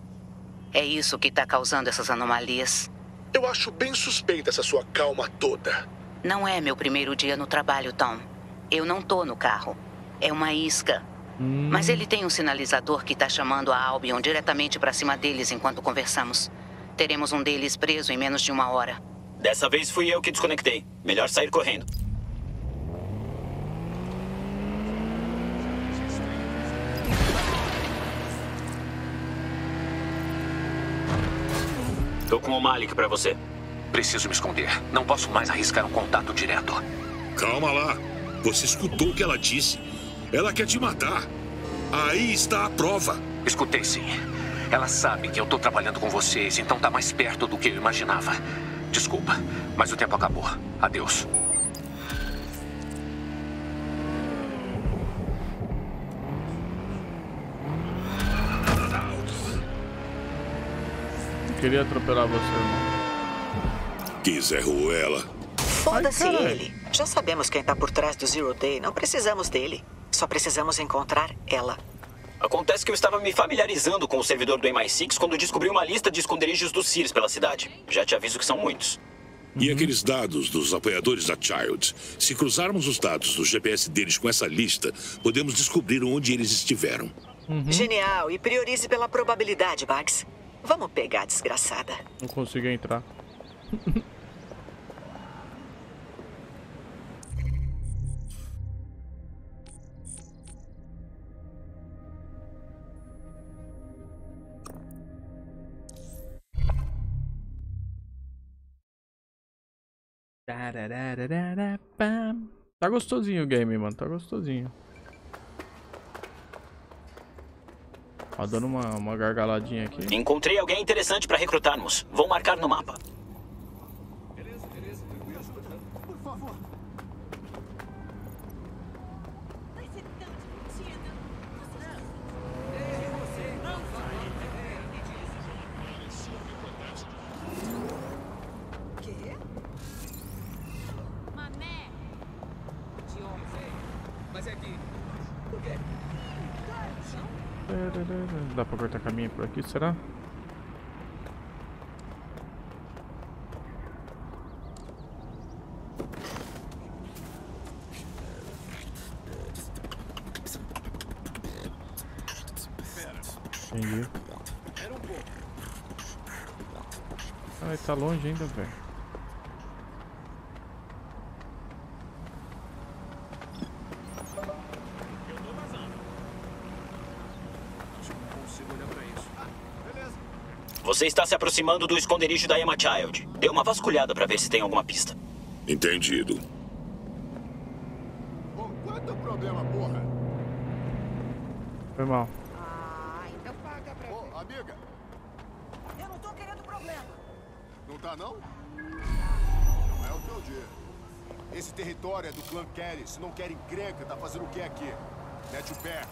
É isso que está causando essas anomalias. Eu acho bem suspeita essa sua calma toda. Não é meu primeiro dia no trabalho, Tom. Eu não tô no carro. É uma isca. Mas ele tem um sinalizador que está chamando a Albion diretamente para cima deles enquanto conversamos. Teremos um deles preso em menos de uma hora. Dessa vez fui eu que desconectei. Melhor sair correndo. Tô com o Malik para você. Preciso me esconder. Não posso mais arriscar um contato direto. Calma lá. Você escutou o que ela disse? Ela quer te matar. Aí está a prova. Escutei, sim. Ela sabe que eu tô trabalhando com vocês, então tá mais perto do que eu imaginava. Desculpa, mas o tempo acabou. Adeus. Eu queria atropelar você, irmão. Quiser roela. Foda-se ele. Já sabemos quem tá por trás do Zero Day. Não precisamos dele. Só precisamos encontrar ela. Acontece que eu estava me familiarizando com o servidor do MI6 quando descobri uma lista de esconderijos do SIRS pela cidade. Já te aviso que são muitos. E aqueles dados dos apoiadores da Child? Se cruzarmos os dados do GPS deles com essa lista, podemos descobrir onde eles estiveram. Genial. E priorize pela probabilidade, Bugs. Vamos pegar a desgraçada. Não consigo entrar. Tá gostosinho o game, mano. Tá gostosinho. Ó, dando uma gargaladinha aqui. Encontrei alguém interessante pra recrutarmos. Vou marcar no mapa. Beleza, beleza. Por favor. Dá pra cortar caminho por aqui, será? Entendi. Ai, tá longe ainda, velho. Você está se aproximando do esconderijo da Emma Child. Dê uma vasculhada para ver se tem alguma pista. Entendido. Bom, qual é o problema, porra? Foi mal. Ah, então paga pra mim. Ô, amiga. Eu não tô querendo problema. Não tá, não? Não é o teu dia. Esse território é do clã Kelly. Se não querem encrenca, tá fazendo o que aqui? Mete o pé.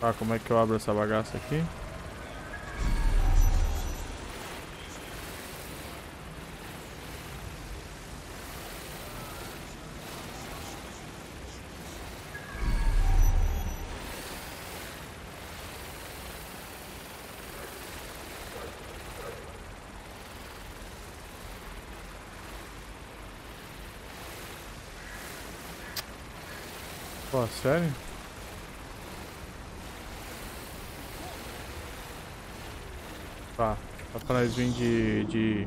Ah, como é que eu abro essa bagaça aqui? Pô, sério? Tá, dá pra nós vir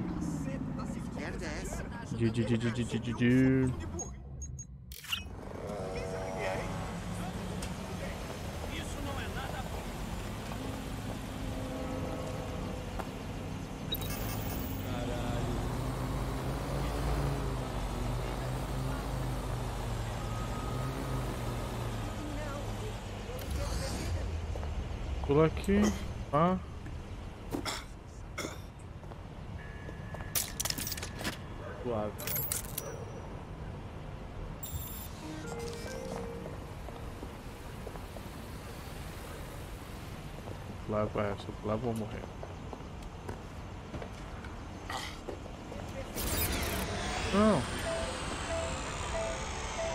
Pula aqui, tá? Se eu pular, vou morrer. Não!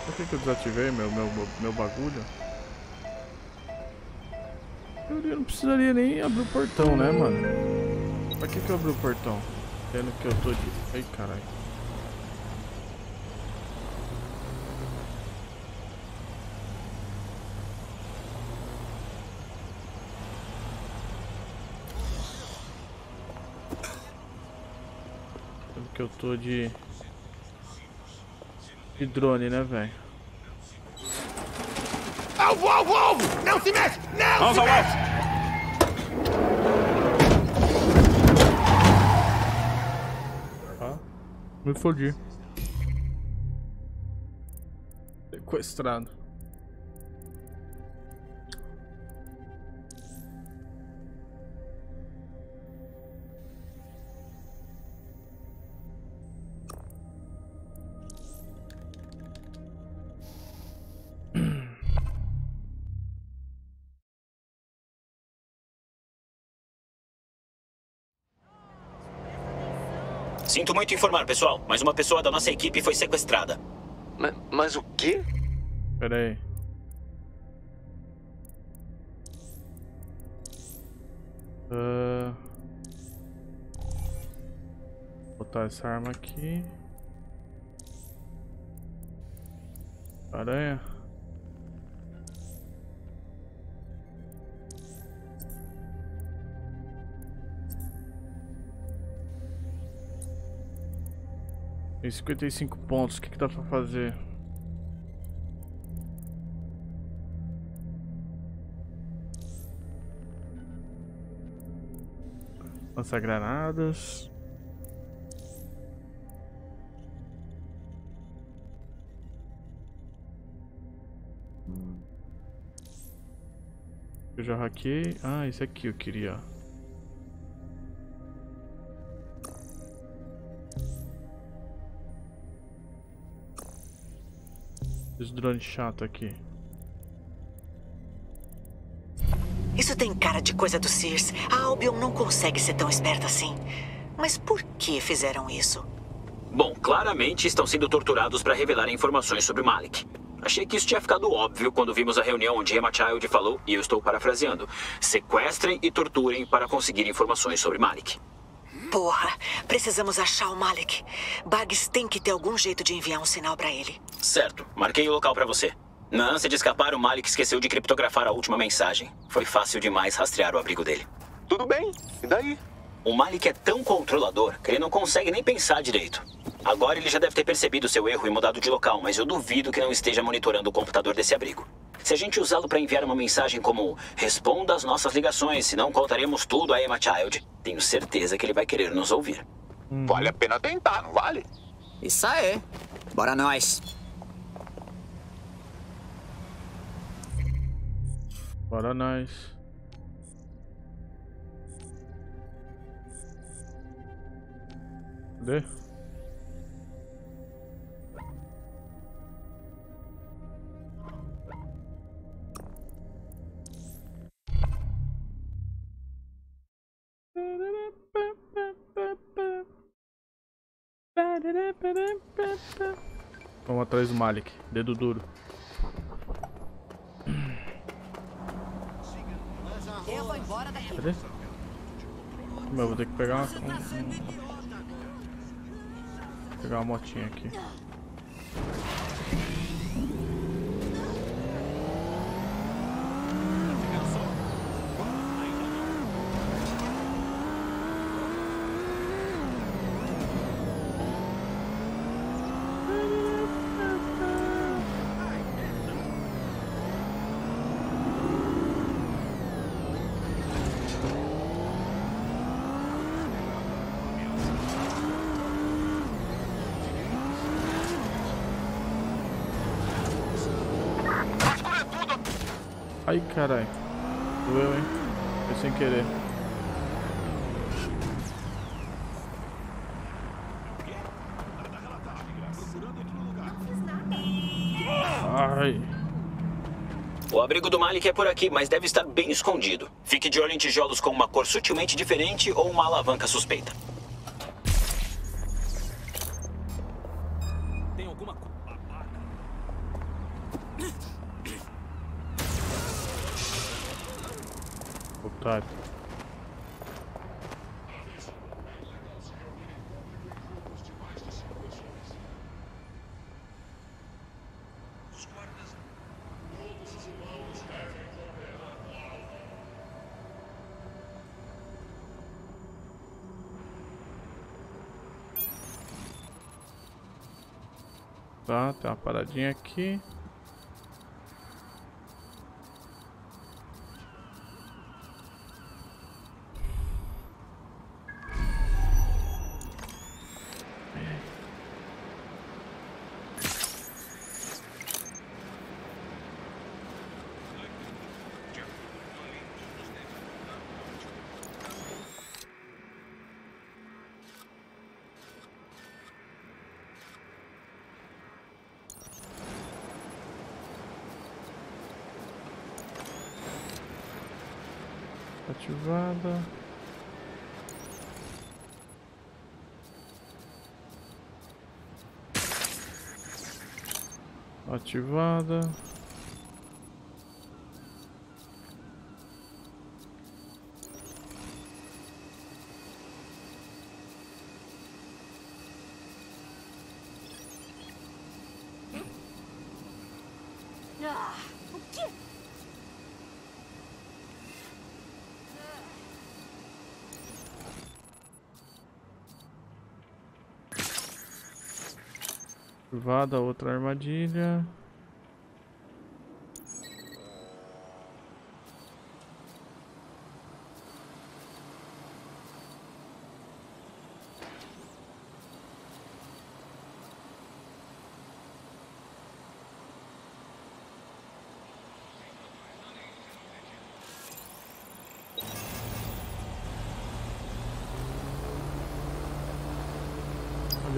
Por que eu desativei meu bagulho? Eu não precisaria nem abrir o portão, né, mano? Pra que eu abri o portão? Sendo que eu tô de... Ai, caralho. Que eu tô de drone, né, velho? Alvo, alvo, alvo! Não se mexe! Não alvo, se mexe! Alvo. Ah, me fodi. Sequestrado. Sinto muito informar, pessoal, mas uma pessoa da nossa equipe foi sequestrada. Mas o quê? Pera aí. Vou botar essa arma aqui. Aranha. Tem 55 pontos, o que dá pra fazer? Lançar granadas. Eu já hackei. Ah, esse aqui eu queria. Esse drone chato aqui. Isso tem cara de coisa do SIRS. A Albion não consegue ser tão esperta assim. Mas por que fizeram isso? Bom, claramente estão sendo torturados para revelar informações sobre Malik. Achei que isso tinha ficado óbvio quando vimos a reunião onde Emma Child falou, e eu estou parafraseando, sequestrem e torturem para conseguir informações sobre Malik. Porra, precisamos achar o Malik. Bags tem que ter algum jeito de enviar um sinal pra ele. Certo, marquei o local pra você. Na ânsia de escapar, o Malik esqueceu de criptografar a última mensagem. Foi fácil demais rastrear o abrigo dele. Tudo bem, e daí? O Malik é tão controlador que ele não consegue nem pensar direito. Agora ele já deve ter percebido seu erro e mudado de local, mas eu duvido que não esteja monitorando o computador desse abrigo. Se a gente usá-lo para enviar uma mensagem como responda às nossas ligações, senão contaremos tudo a Emma Child, tenho certeza que ele vai querer nos ouvir. Vale a pena tentar, não vale? Isso aí. Bora nós. Bora nós. Cadê? Vamos atrás do Malik, dedo duro. Eu vou embora daqui. Cadê? Eu vou ter que pegar uma motinha aqui. Ai, carai, doeu, hein? Foi sem querer. Ai. O abrigo do Malik é por aqui, mas deve estar bem escondido. Fique de olho em tijolos com uma cor sutilmente diferente ou uma alavanca suspeita. Tá, tem uma paradinha aqui. Ativada. Ativada. Ativada, outra armadilha.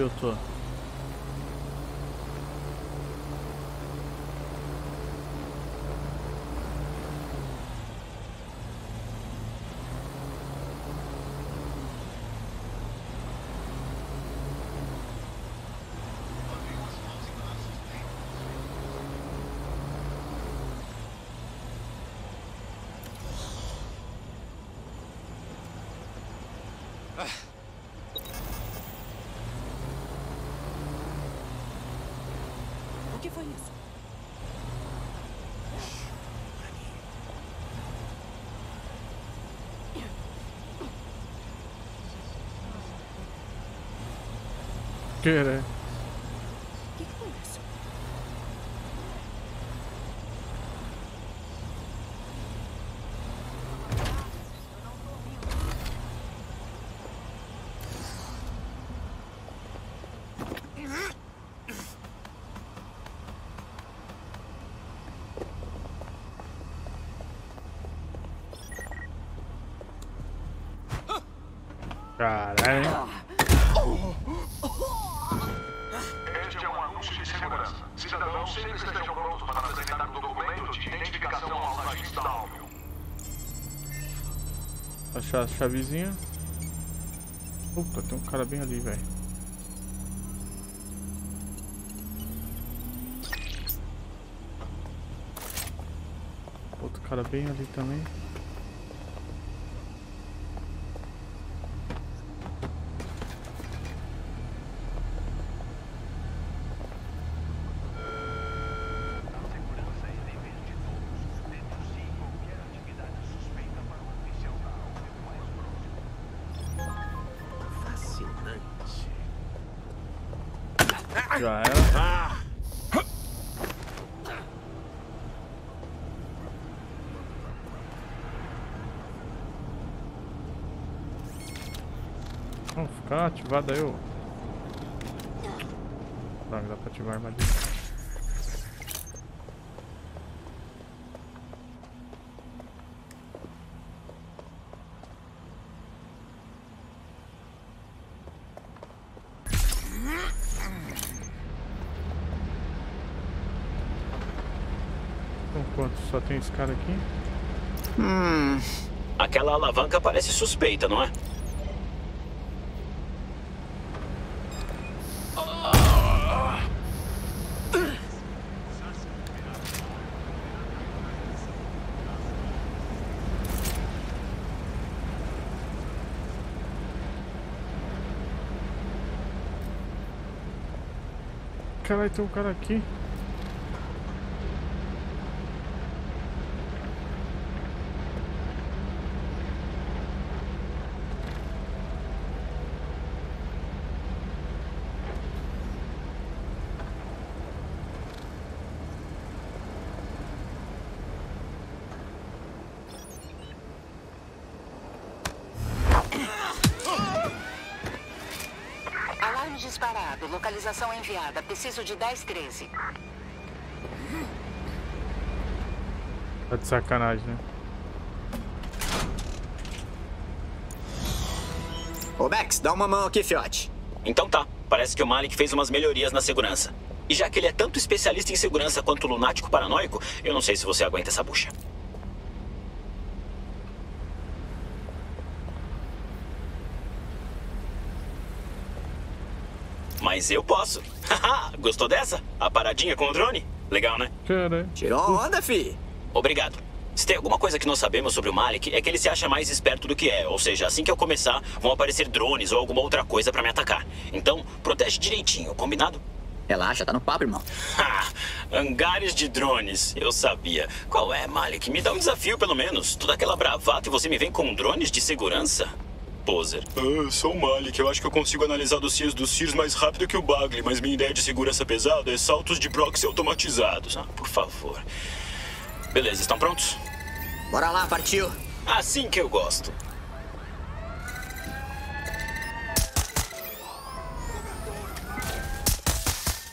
onde eu tô. Cara. Que foi isso? Caralho. Achar a chavezinha. Opa, tem um cara bem ali, velho. Outro cara bem ali também. Já era. Vamos ficar ativado aí, ô. Não, dá pra ativar a armadilha. Só tem esse cara aqui. Aquela alavanca parece suspeita, não é? Caralho, tem um cara aqui. Localização enviada. Preciso de 1013. Tá de sacanagem, né? Ô, Max, dá uma mão aqui, fiote. Então tá. Parece que o Malik fez umas melhorias na segurança. E já que ele é tanto especialista em segurança quanto lunático paranoico, eu não sei se você aguenta essa bucha. Mas eu posso. Haha, gostou dessa? A paradinha com o drone? Legal, né? Cara. Tirou a onda, fi. Obrigado. Se tem alguma coisa que nós sabemos sobre o Malik, é que ele se acha mais esperto do que é. Ou seja, assim que eu começar, vão aparecer drones ou alguma outra coisa pra me atacar. Então, protege direitinho, combinado? Relaxa, tá no papo, irmão. Ha! Hangares de drones. Eu sabia. Qual é, Malik? Me dá um desafio, pelo menos. Toda aquela bravata e você me vem com drones de segurança? Poser. Sou o Malik, eu acho que eu consigo analisar dossiês do SIRS mais rápido que o Bagley, mas minha ideia de segurança pesada é saltos de proxy automatizados. Ah, por favor. Beleza, estão prontos? Bora lá, partiu. Assim que eu gosto.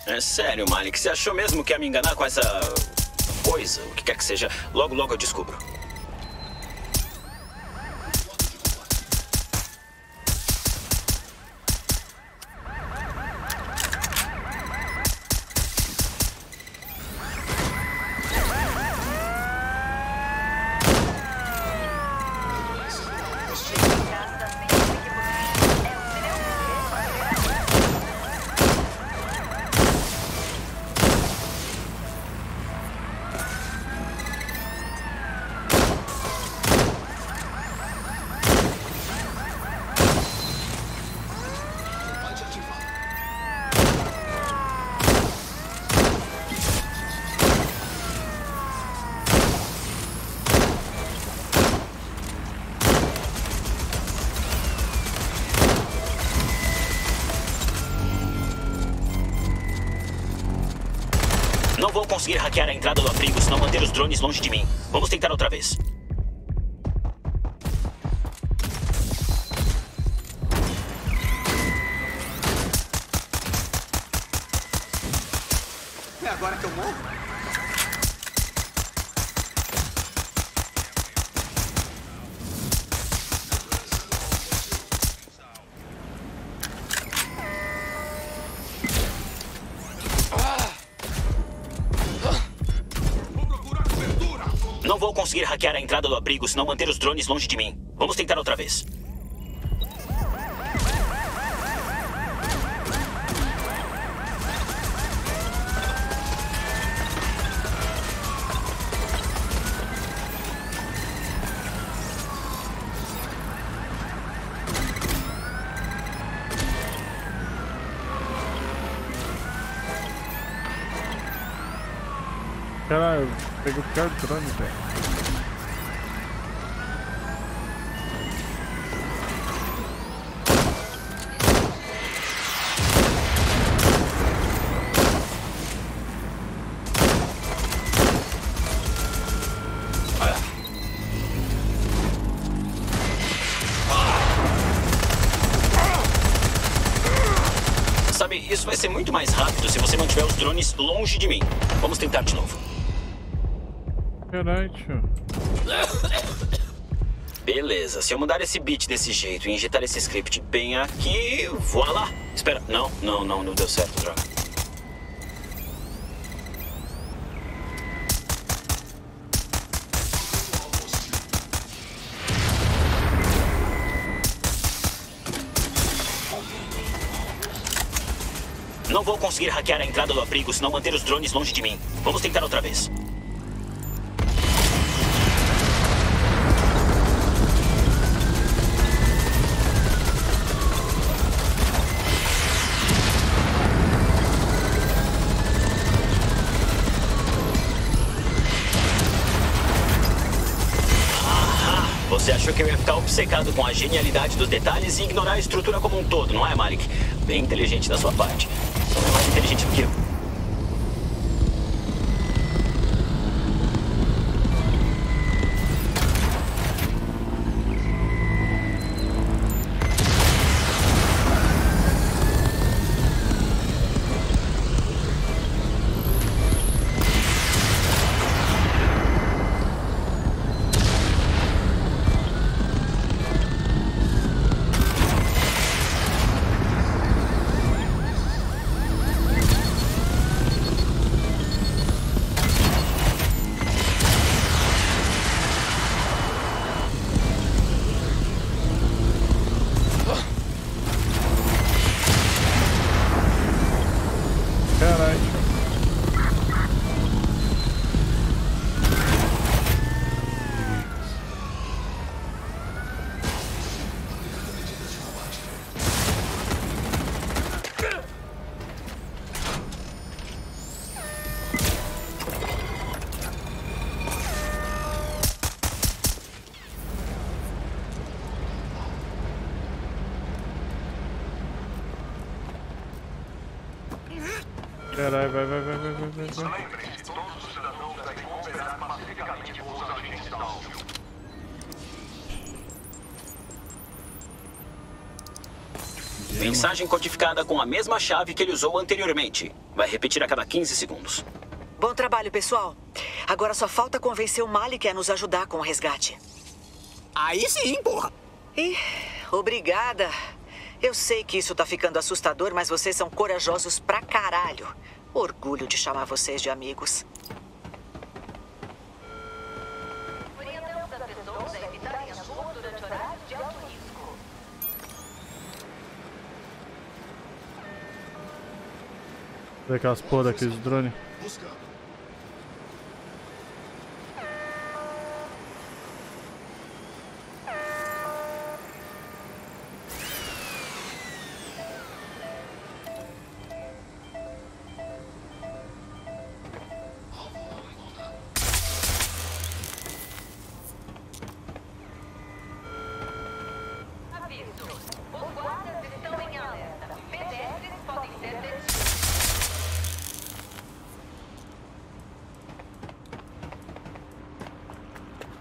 É sério, Malik, você achou mesmo que ia me enganar com essa coisa, o que quer que seja? Logo, logo eu descubro. vou conseguir hackear a entrada do abrigo se não manter os drones longe de mim. Vamos tentar outra vez. É agora que eu morro? Não vou conseguir hackear a entrada do abrigo se não manter os drones longe de mim. Vamos tentar outra vez. Caralho, pegou o pior drone, velho. Isso vai ser muito mais rápido se você mantiver os drones longe de mim. Vamos tentar de novo. Caralho. Beleza, se eu mudar esse bit desse jeito e injetar esse script bem aqui... voilá! Espera, não deu certo, droga. Não vou conseguir hackear a entrada do abrigo se não manter os drones longe de mim. Vamos tentar outra vez. Ah, você achou que eu ia ficar obcecado com a genialidade dos detalhes e ignorar a estrutura como um todo, não é, Malik? Bem inteligente da sua parte. É mais inteligente do que eu. Caralho, vai. Lembre-se, todos os cidadãos devem cooperar pacificamente com os agentes da Albion. Mensagem codificada com a mesma chave que ele usou anteriormente. Vai repetir a cada 15 segundos. Bom trabalho, pessoal. Agora só falta convencer o Malik a nos ajudar com o resgate. Aí sim, porra! Ih, obrigada. Eu sei que isso tá ficando assustador, mas vocês são corajosos pra caralho. Orgulho de chamar vocês de amigos. Orientamos as pessoas a evitarem as ruas durante horários de alto risco. Olha aquelas porra daqueles drones.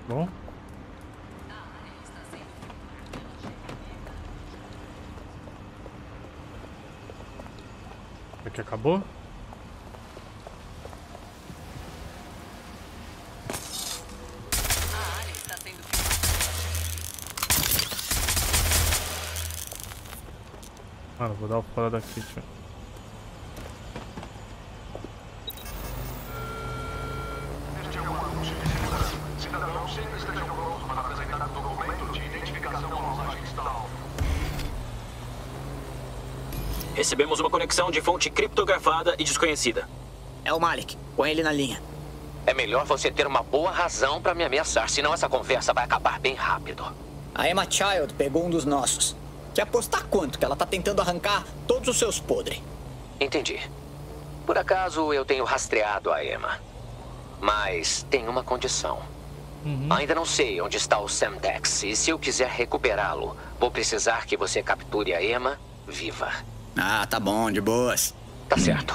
Bom. Aqui acabou. Mano, vou dar o fora daqui, tio. Cidadão sempre esteja pronto para apresentar documento de identificação ao agente digital. Recebemos uma conexão de fonte criptografada e desconhecida. É o Malik. Põe ele na linha. É melhor você ter uma boa razão para me ameaçar, senão essa conversa vai acabar bem rápido. A Emma Child pegou um dos nossos. Quer apostar quanto que ela tá tentando arrancar todos os seus podres? Entendi. Por acaso eu tenho rastreado a Emma. Mas tem uma condição. Ainda não sei onde está o Semdex e se eu quiser recuperá-lo, vou precisar que você capture a Emma viva. Ah, tá bom, de boas. Tá certo.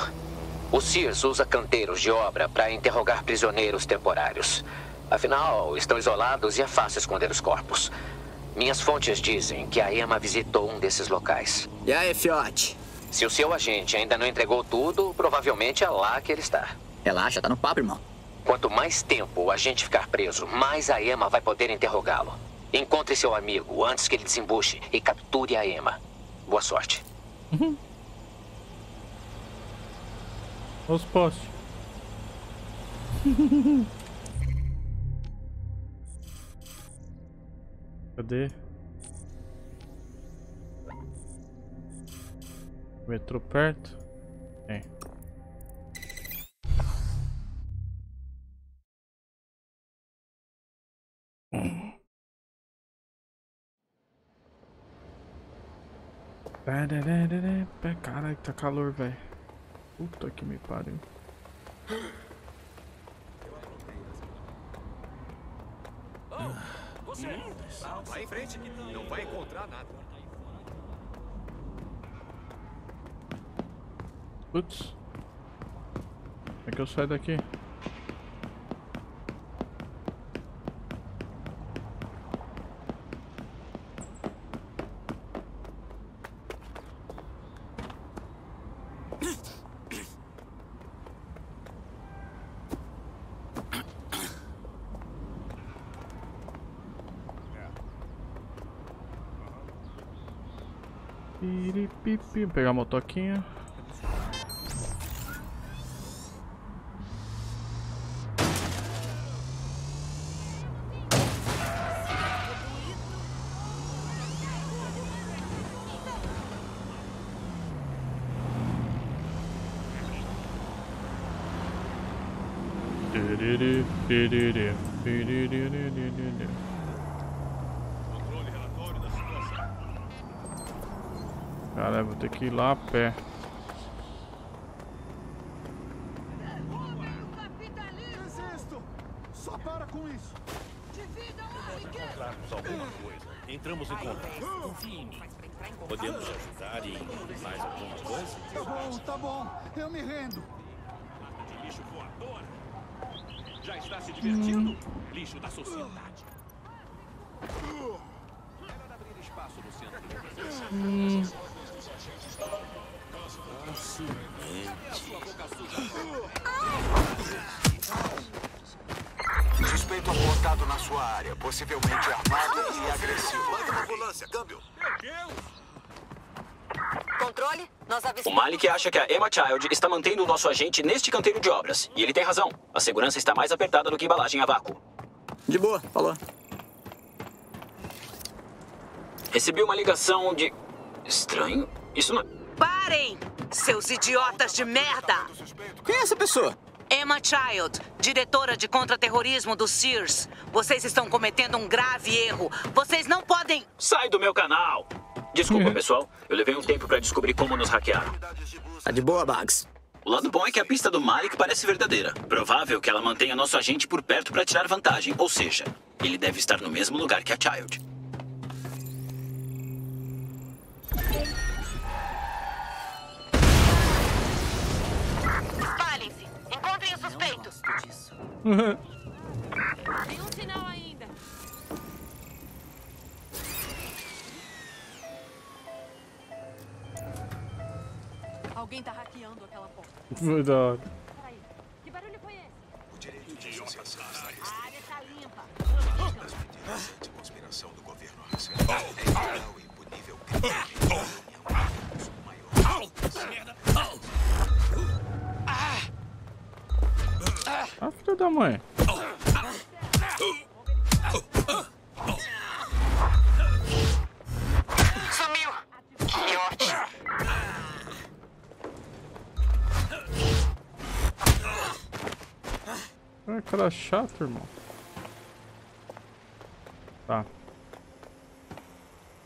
O SIRS usa canteiros de obra para interrogar prisioneiros temporários. Afinal, estão isolados e é fácil esconder os corpos. Minhas fontes dizem que a Emma visitou um desses locais. E aí, fiote? Se o seu agente ainda não entregou tudo, provavelmente é lá que ele está. Relaxa, tá no papo, irmão. Quanto mais tempo o agente ficar preso, mais a Emma vai poder interrogá-lo. Encontre seu amigo antes que ele desembuche e capture a Emma. Boa sorte. Os postes. Cadê? Metrô perto? Tem. Caralho, tá calor, velho. Puta que me pariu. Vai em frente, não vai encontrar nada. Putz. Como é que eu saio daqui? Vou pegar a motoquinha. Cara, vou ter que ir lá a pé. Só para com isso. Encontrarmos alguma coisa. Entramos em contato. Podemos ajudar e mais alguma coisa? Tá bom, eu me rendo. Lixo voador. Já está se divertindo? Lixo da sociedade. Melhor abrir espaço no centro de presença. Suspeito apontado na sua área, possivelmente armado e agressivo. Manda uma ambulância, câmbio. Meu Deus! Controle, nós avisamos. O Malik acha que a Emma Child está mantendo o nosso agente neste canteiro de obras. E ele tem razão. A segurança está mais apertada do que embalagem a vácuo. De boa, falou. Recebi uma ligação de... Estranho? Isso não... Parem, seus idiotas de merda! Quem é essa pessoa? Emma Child, diretora de contra-terrorismo do SIRS. Vocês estão cometendo um grave erro. Vocês não podem... Sai do meu canal! Desculpa, pessoal. Eu levei um tempo pra descobrir como nos hackearam. Tá de boa, Bugs. O lado bom é que a pista do Malik parece verdadeira. Provável que ela mantenha nosso agente por perto pra tirar vantagem. Ou seja, ele deve estar no mesmo lugar que a Child. Encontrem os suspeitos. Nenhum sinal ainda. Alguém tá hackeando aquela porta. Verdade. Peraí, que barulho foi esse? O direito de associação está restrito. A área está limpa. As medidas anticonspiração do governo arsenal é o impunível crime. Ah, filha da mãe. Sumiu. Que ótimo. É cara chato, irmão. Tá.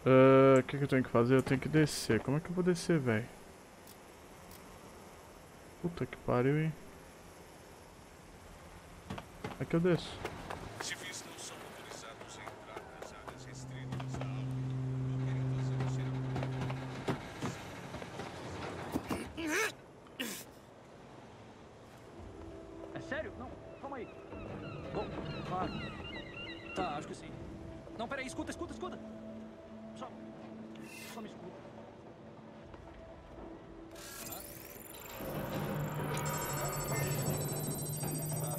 O que eu tenho que fazer? Eu tenho que descer. Como é que eu vou descer, velho? Puta que pariu, hein? Como é que eu desço? Civis não são autorizados a entrar nas áreas restritas da Albion. É sério? Não. Calma aí. Bom, claro. Tá, acho que sim. Não, peraí, escuta, escuta, escuta. Só me escuta.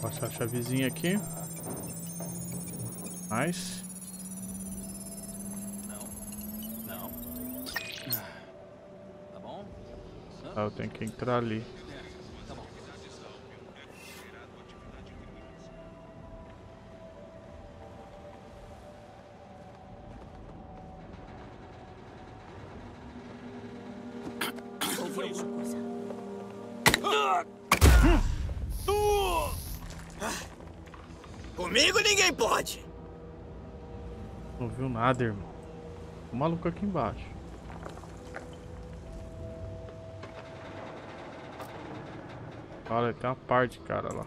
Passar a chavezinha aqui. Nice. Não. Não. Tá bom? Ah, eu tenho que entrar ali. Pode. Não viu nada, irmão. O maluco aqui embaixo. Olha, tem uma parte, cara, lá.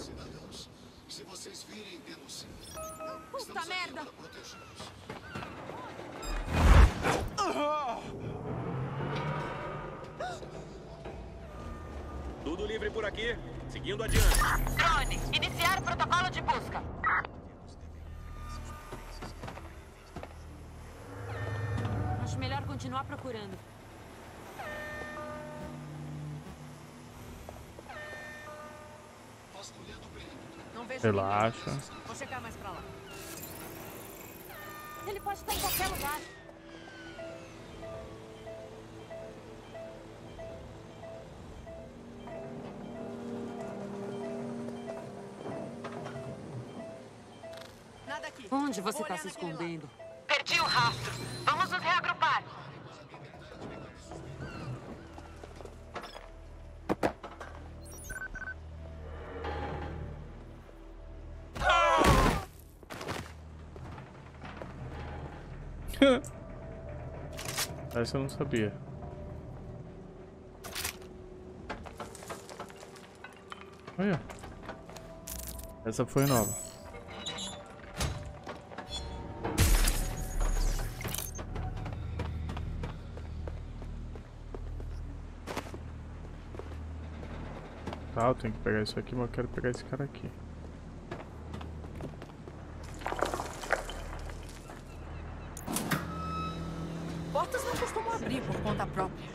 Cidadãos, se vocês virem, denunciem. Puta merda! Tudo livre por aqui, seguindo adiante. Drone, iniciar protocolo de busca. Acho melhor continuar procurando. Relaxa. Vou chegar mais pra lá. Ele pode estar em qualquer lugar. Onde você está se escondendo? Perdi o rastro. Vamos nos reagrupar. Essa eu não sabia. Olha. Essa foi nova. Ah, eu tenho que pegar isso aqui, mas eu quero pegar esse cara aqui. Portas não costumam abrir por conta própria.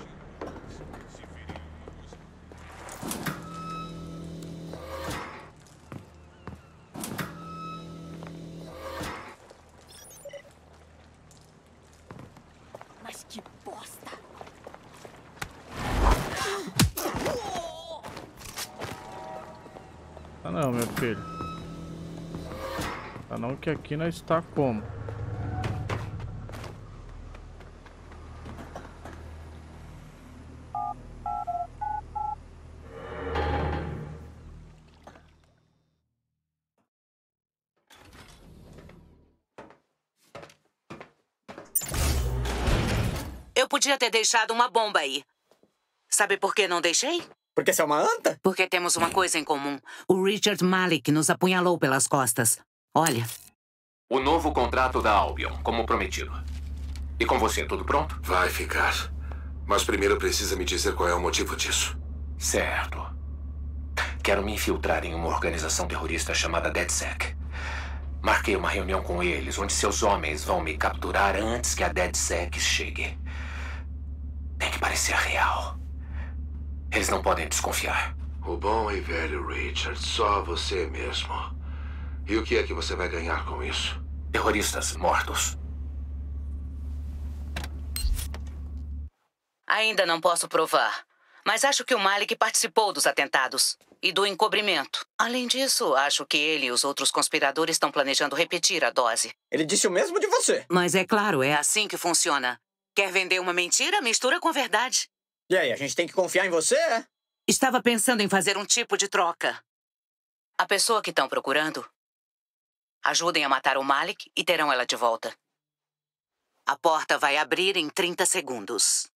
Mas que bosta! Ah não, meu filho. Ah não, que aqui nós está como? Eu podia ter deixado uma bomba aí. Sabe por que não deixei? Porque você é uma anta? Porque temos uma coisa em comum. O Richard Malik nos apunhalou pelas costas. Olha. O novo contrato da Albion, como prometido. E com você, tudo pronto? Vai ficar. Mas primeiro precisa me dizer qual é o motivo disso. Certo. Quero me infiltrar em uma organização terrorista chamada DedSec. Marquei uma reunião com eles, onde seus homens vão me capturar antes que a DedSec chegue. Tem que parecer real. Eles não podem desconfiar. O bom e velho Richard, só você mesmo. E o que é que você vai ganhar com isso? Terroristas mortos. Ainda não posso provar, mas acho que o Malik participou dos atentados e do encobrimento. Além disso, acho que ele e os outros conspiradores estão planejando repetir a dose. Ele disse o mesmo de você. Mas é claro, é assim que funciona. Quer vender uma mentira? Mistura com a verdade. E aí, a gente tem que confiar em você, é? Estava pensando em fazer um tipo de troca. A pessoa que estão procurando, ajudem a matar o Malik e terão ela de volta. A porta vai abrir em 30 segundos.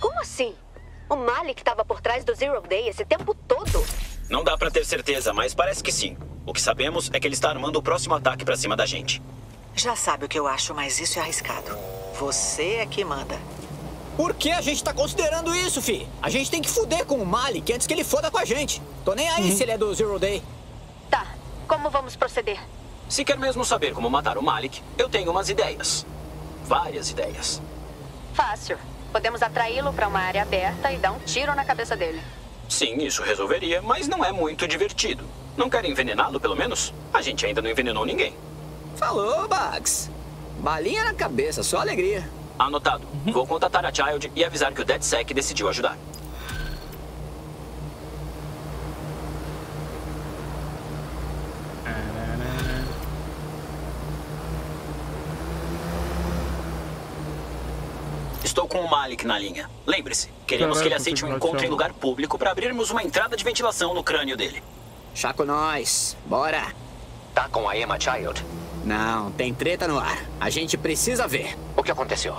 Como assim? O Malik estava por trás do Zero Day esse tempo todo? Não dá pra ter certeza, mas parece que sim. O que sabemos é que ele está armando o próximo ataque pra cima da gente. Já sabe o que eu acho, mas isso é arriscado. Você é que manda. Por que a gente tá considerando isso, fi? A gente tem que fuder com o Malik antes que ele foda com a gente. Tô nem aí se ele é do Zero Day. Tá, como vamos proceder? Se quer mesmo saber como matar o Malik, eu tenho umas ideias. Várias ideias. Fácil. Podemos atraí-lo para uma área aberta e dar um tiro na cabeça dele. Sim, isso resolveria, mas não é muito divertido. Não quer envenená-lo, pelo menos? A gente ainda não envenenou ninguém. Falou, Bugs. Balinha na cabeça, só alegria. Anotado. Vou contatar a Child e avisar que o DedSec decidiu ajudar. Estou com o Malik na linha. Lembre-se, queremos que ele aceite um encontro em lugar público para abrirmos uma entrada de ventilação no crânio dele. Chaco nós. Bora. Tá com a Emma Child? Não, tem treta no ar. A gente precisa ver. O que aconteceu?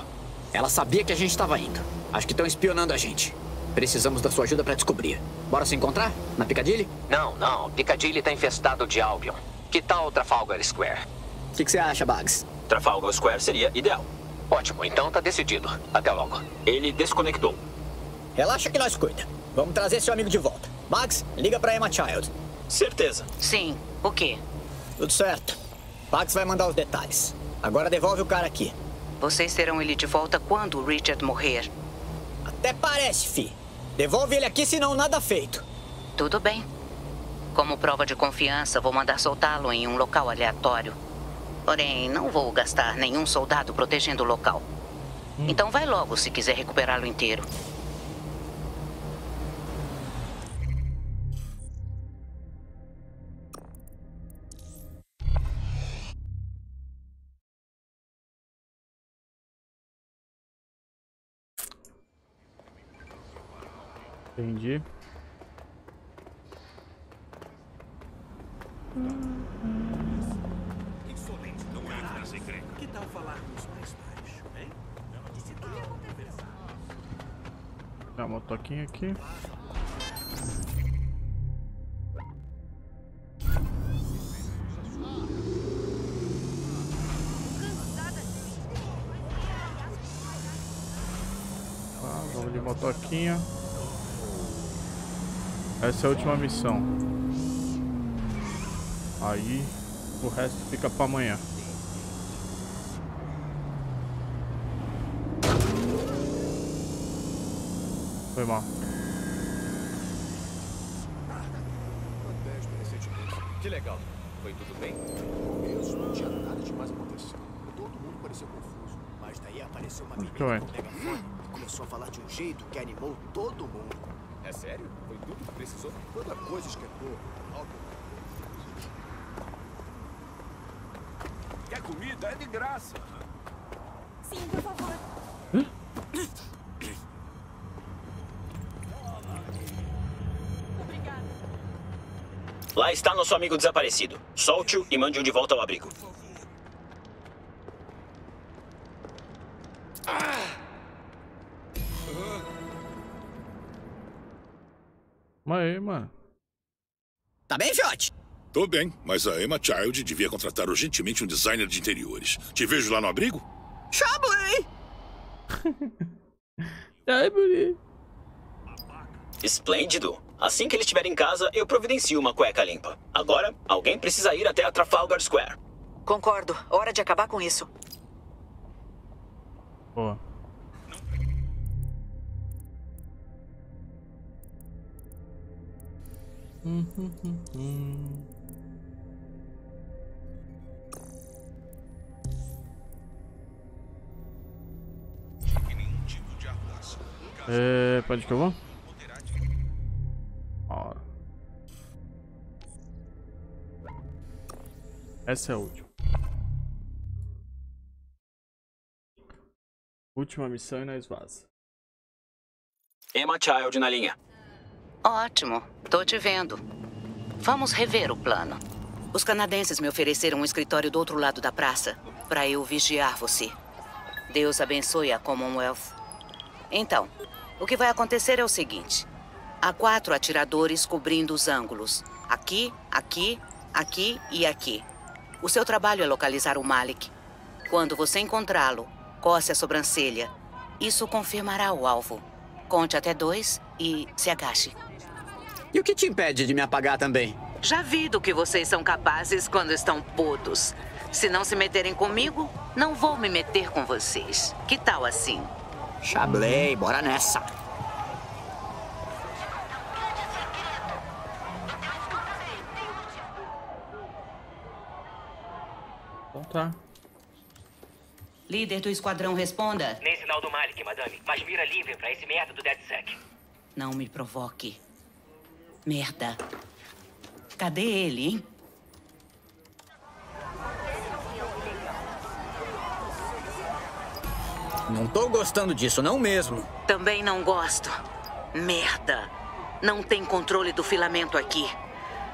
Ela sabia que a gente estava indo. Acho que estão espionando a gente. Precisamos da sua ajuda para descobrir. Bora se encontrar? Na Piccadilly? Não. Piccadilly tá infestado de Albion. Que tal Trafalgar Square? O que você acha, Bugs? Trafalgar Square seria ideal. Ótimo, então tá decidido. Até logo. Ele desconectou. Relaxa que nós cuida. Vamos trazer seu amigo de volta. Bugs, liga pra Emma Child. Certeza. Sim, o quê? Tudo certo. Bugs vai mandar os detalhes. Agora devolve o cara aqui. Vocês terão ele de volta quando o Richard morrer. Até parece, fi. Devolve ele aqui, senão nada feito. Tudo bem. Como prova de confiança, vou mandar soltá-lo em um local aleatório. Porém, não vou gastar nenhum soldado protegendo o local. Então vai logo se quiser recuperá-lo inteiro. Entendi. Dá uma toquinha aqui. Tá, vamos de motoquinha. Essa é a última missão. Aí o resto fica pra amanhã. Foi mal. Que legal. Foi tudo bem. Mesmo não tinha nada de mais acontecendo. Todo mundo pareceu confuso. Mas daí apareceu uma menina com megafone e começou a falar de um jeito que animou todo mundo. É sério? Foi tudo que precisou? Toda coisa esquentou. Quer comida? É de graça. Sim, por favor. Lá está nosso amigo desaparecido. Solte-o e mande-o de volta ao abrigo. Mas aí, mano. Tá bem, Fiote? Tô bem, mas a Emma Child devia contratar urgentemente um designer de interiores. Te vejo lá no abrigo? Chablei! Ai, bonito. Esplêndido. Assim que ele estiver em casa, eu providencio uma cueca limpa. Agora, alguém precisa ir até a Trafalgar Square. Concordo. Hora de acabar com isso. Boa. É, pode que eu vou? Ó. Essa é a última. Última missão e nós vazamos. Emma Child na linha. Ótimo, tô te vendo. Vamos rever o plano. Os canadenses me ofereceram um escritório do outro lado da praça para eu vigiar você. Deus abençoe a Commonwealth. Então, o que vai acontecer é o seguinte. Há 4 atiradores cobrindo os ângulos. Aqui, aqui, aqui e aqui. O seu trabalho é localizar o Malik. Quando você encontrá-lo, coce a sobrancelha. Isso confirmará o alvo. Conte até 2 e se agache. E o que te impede de me apagar também? Já vi do que vocês são capazes quando estão putos. Se não se meterem comigo, não vou me meter com vocês. Que tal assim? Chablei, bora nessa. Então tá. Líder do esquadrão, responda. Nem sinal do Malik, madame. Mas mira livre pra esse merda do DedSec. Não me provoque. Merda. Cadê ele, hein? Não tô gostando disso, não mesmo. Também não gosto. Merda. Não tem controle do filamento aqui.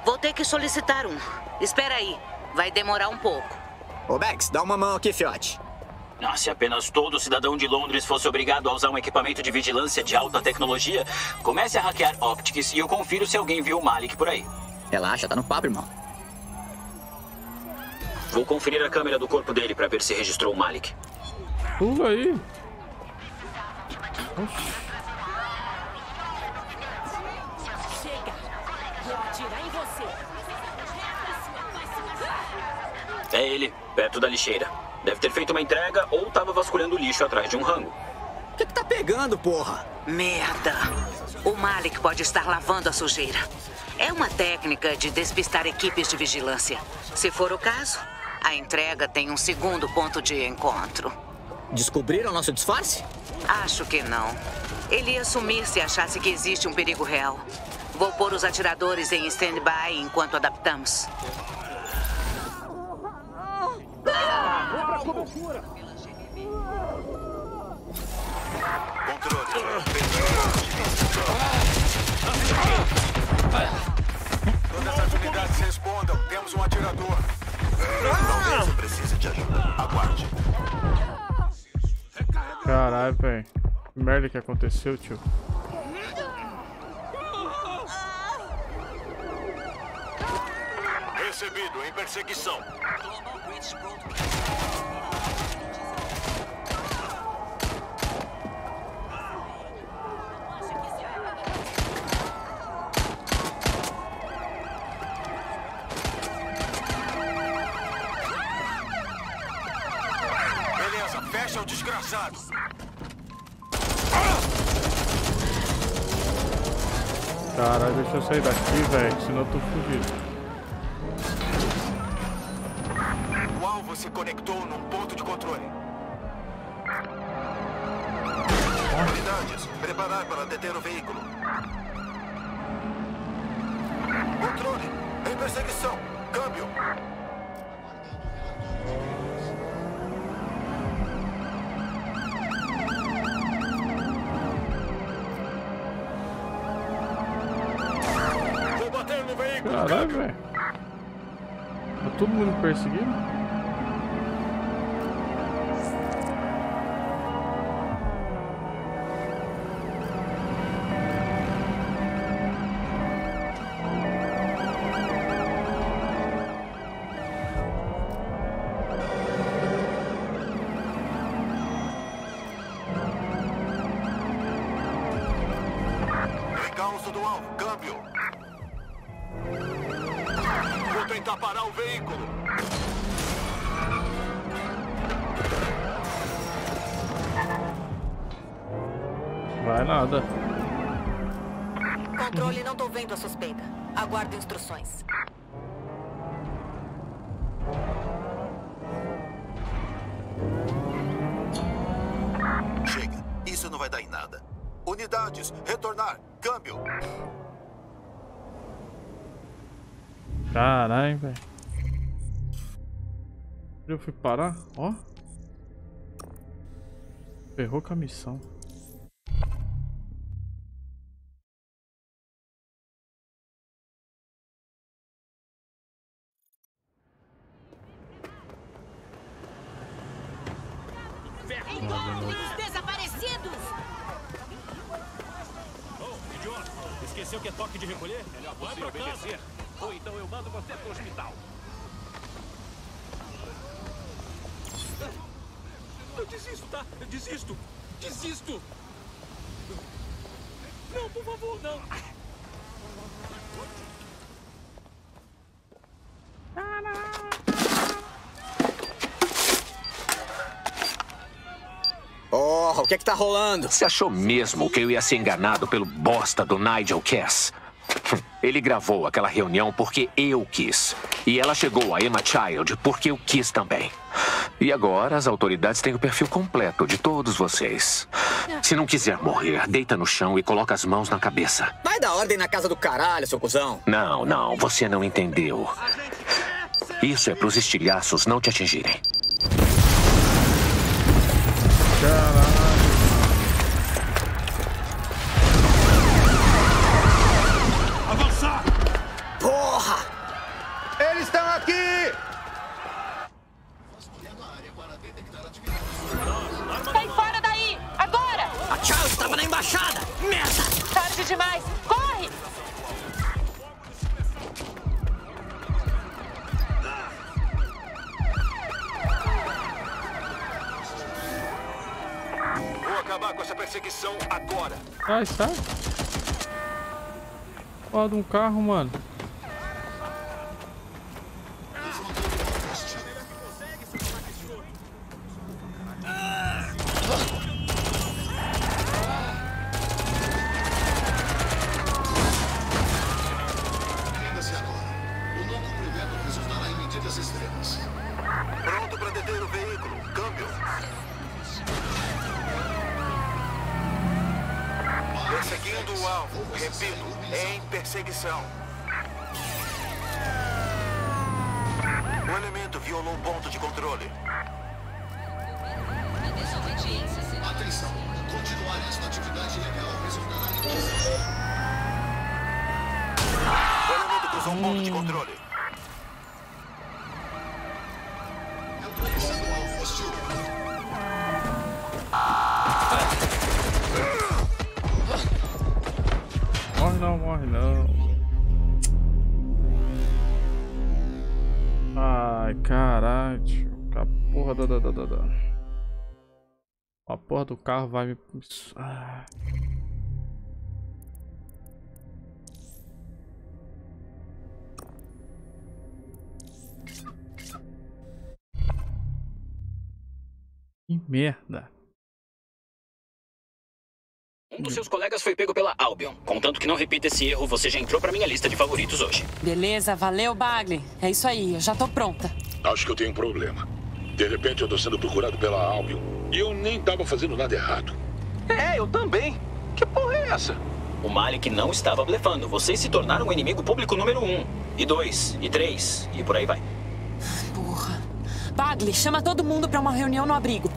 Vou ter que solicitar um. Espera aí. Vai demorar um pouco. Ô, Bex, dá uma mão aqui, fiote. Ah, se apenas todo cidadão de Londres fosse obrigado a usar um equipamento de vigilância de alta tecnologia, comece a hackear Optics e eu confiro se alguém viu o Malik por aí. Relaxa, tá no papo, irmão. Vou conferir a câmera do corpo dele pra ver se registrou o Malik. Pula aí. Chega. Vou atirar em você. É ele, perto da lixeira. Deve ter feito uma entrega ou tava vasculhando lixo atrás de um rango. O que tá pegando, porra? Merda! O Malik pode estar lavando a sujeira. É uma técnica de despistar equipes de vigilância. Se for o caso, a entrega tem um segundo ponto de encontro. Descobriram nosso disfarce? Acho que não. Ele ia sumir se achasse que existe um perigo real. Vou pôr os atiradores em stand-by enquanto adaptamos. Cobertura. Controle. Todas as unidades respondam. Temos um atirador. Talvez eu precise de ajuda. Aguarde. Caralho, velho. Que merda que aconteceu, tio. Recebido em perseguição. Beleza, fecha o desgraçado. Caralho, deixa eu sair daqui, velho, senão eu tô fugido. Se conectou num ponto de controle. Unidades, preparar para deter o veículo. Controle, em perseguição, câmbio. Vou bater no veículo. Caralho, velho. Tá todo mundo perseguindo? perto do alvo. Câmbio. Vou tentar parar o veículo. Vai nada. Controle, não tô vendo a suspeita. Aguardo instruções. Chega, isso não vai dar em nada. Unidades, retornar, câmbio. Caralho, velho. Eu fui parar, ó. Ferrou com a missão. O que é que tá rolando? Você achou mesmo que eu ia ser enganado pelo bosta do Nigel Cass? Ele gravou aquela reunião porque eu quis. E ela chegou a Emma Child porque eu quis também. E agora as autoridades têm o perfil completo de todos vocês. Se não quiser morrer, deita no chão e coloca as mãos na cabeça. Vai dar ordem na casa do caralho, seu cuzão. Não, não, você não entendeu. Isso é pros estilhaços não te atingirem. Caralho. Sai, sai. Ó, de um carro, mano. A porra do carro vai me... Ah. Que merda. Um dos seus colegas foi pego pela Albion. Contanto que não repita esse erro, você já entrou pra minha lista de favoritos hoje. Beleza, valeu, Bagley. É isso aí, eu já tô pronta. Acho que eu tenho um problema. De repente eu tô sendo procurado pela Albion. E eu nem tava fazendo nada errado. É, eu também. Que porra é essa? O Malik não estava blefando. Vocês se tornaram o inimigo público número 1. E 2, e 3, e por aí vai. Porra. Bagley, chama todo mundo pra uma reunião no abrigo.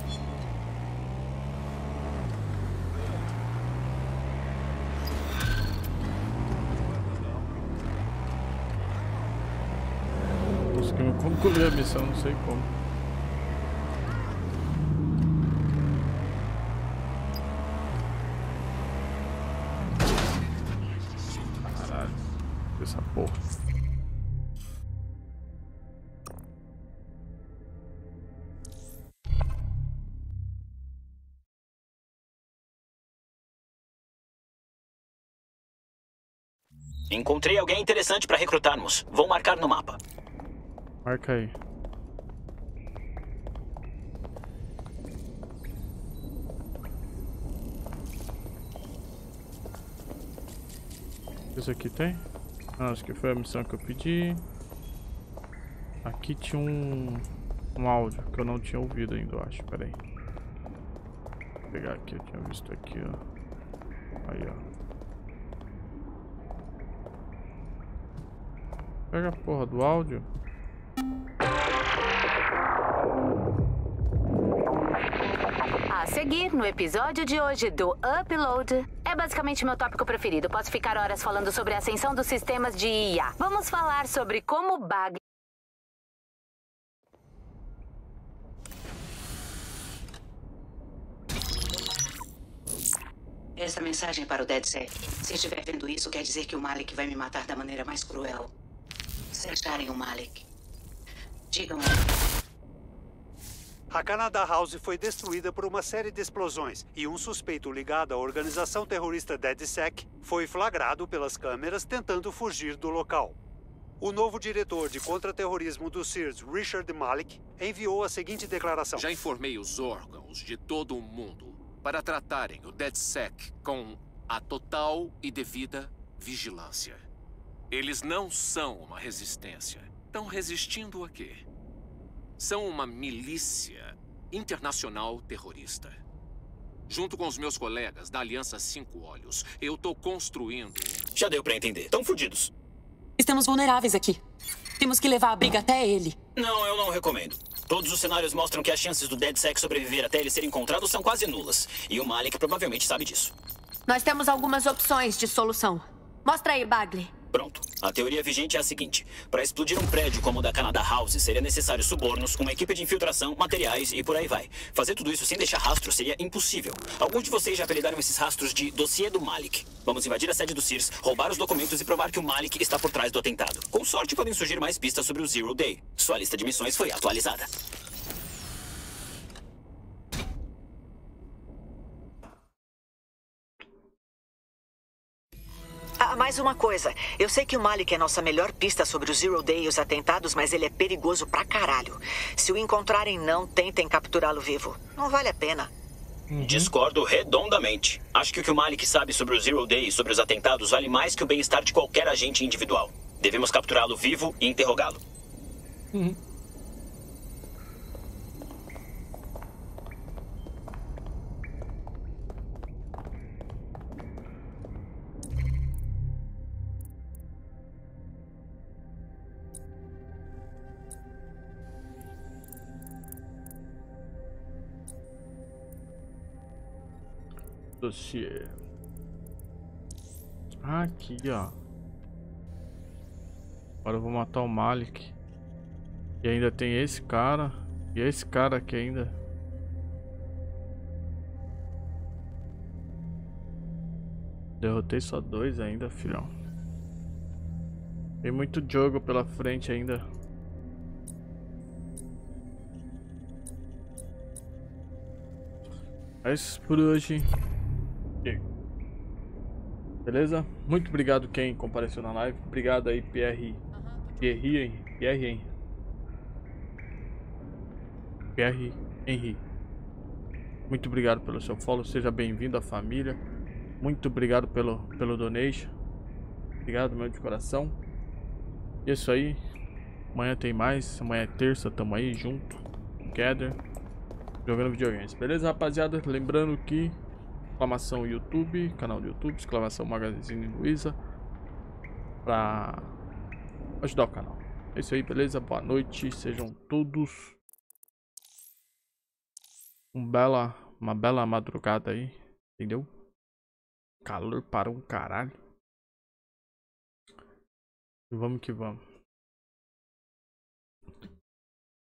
Consegui concluir a missão, não sei como. Essa porra. Encontrei alguém interessante para recrutarmos. Vou marcar no mapa. Marca aí. Isso aqui tem? Ah, acho que foi a missão que eu pedi. Aqui tinha um áudio que eu não tinha ouvido ainda, eu acho. Pera aí. Vou pegar aqui, eu tinha visto aqui, ó. Aí, ó. Pega a porra do áudio. A seguir, no episódio de hoje do Upload, é basicamente meu tópico preferido. Posso ficar horas falando sobre a ascensão dos sistemas de IA. Vamos falar sobre como Bagley... Essa mensagem para o DedSec. Se estiver vendo isso, quer dizer que o Malik vai me matar da maneira mais cruel. Se acharem o Malik, digam. A Canada House foi destruída por uma série de explosões e um suspeito ligado à organização terrorista DedSec foi flagrado pelas câmeras tentando fugir do local. O novo diretor de contra-terrorismo do SIRS, Richard Malik, enviou a seguinte declaração. Já informei os órgãos de todo o mundo para tratarem o DedSec com a total e devida vigilância. Eles não são uma resistência. Estão resistindo a quê? São uma milícia internacional terrorista. Junto com os meus colegas da Aliança 5 Olhos, eu tô construindo... Já deu pra entender. Estão fodidos. Estamos vulneráveis aqui. Temos que levar a briga até ele. Não, eu não recomendo. Todos os cenários mostram que as chances do DedSec sobreviver até ele ser encontrado são quase nulas. E o Malik provavelmente sabe disso. Nós temos algumas opções de solução. Mostra aí, Bagley. Pronto. A teoria vigente é a seguinte. Para explodir um prédio como o da Canada House, seria necessário subornos, uma equipe de infiltração, materiais e por aí vai. Fazer tudo isso sem deixar rastro seria impossível. Alguns de vocês já apelidaram esses rastros de dossiê do Malik. Vamos invadir a sede do SIRS, roubar os documentos e provar que o Malik está por trás do atentado. Com sorte, podem surgir mais pistas sobre o Zero Day. Sua lista de missões foi atualizada. Ah, mais uma coisa. Eu sei que o Malik é nossa melhor pista sobre o Zero Day e os atentados, mas ele é perigoso pra caralho. Se o encontrarem, não tentem capturá-lo vivo. Não vale a pena. Discordo redondamente. Acho que o Malik sabe sobre o Zero Day e sobre os atentados vale mais que o bem-estar de qualquer agente individual. Devemos capturá-lo vivo e interrogá-lo. Dossiê. Aqui, ó. Agora eu vou matar o Malik. E ainda tem esse cara. E esse cara aqui ainda. Derrotei só 2 ainda, filhão. Tem muito jogo pela frente ainda. É isso por hoje. Beleza? Muito obrigado quem compareceu na live. Obrigado aí, Pierre Henry. Muito obrigado pelo seu follow. Seja bem-vindo à família. Muito obrigado pelo donation. Obrigado, meu de coração. E é isso aí. Amanhã tem mais. Amanhã é terça. Tamo aí junto. Together. Jogando videogames. Beleza, rapaziada? Lembrando que... exclamação YouTube, canal do YouTube, exclamação Magazine Luiza, pra ajudar o canal. É isso aí, beleza? Boa noite, sejam todos. Uma bela madrugada aí, entendeu? Calor para um caralho. E vamos que vamos.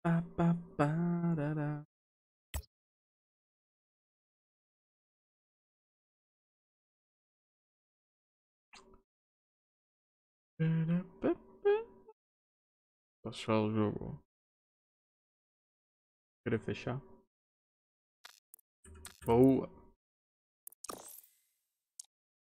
Pa, pa, parará. Passar o jogo. Queria fechar. Boa.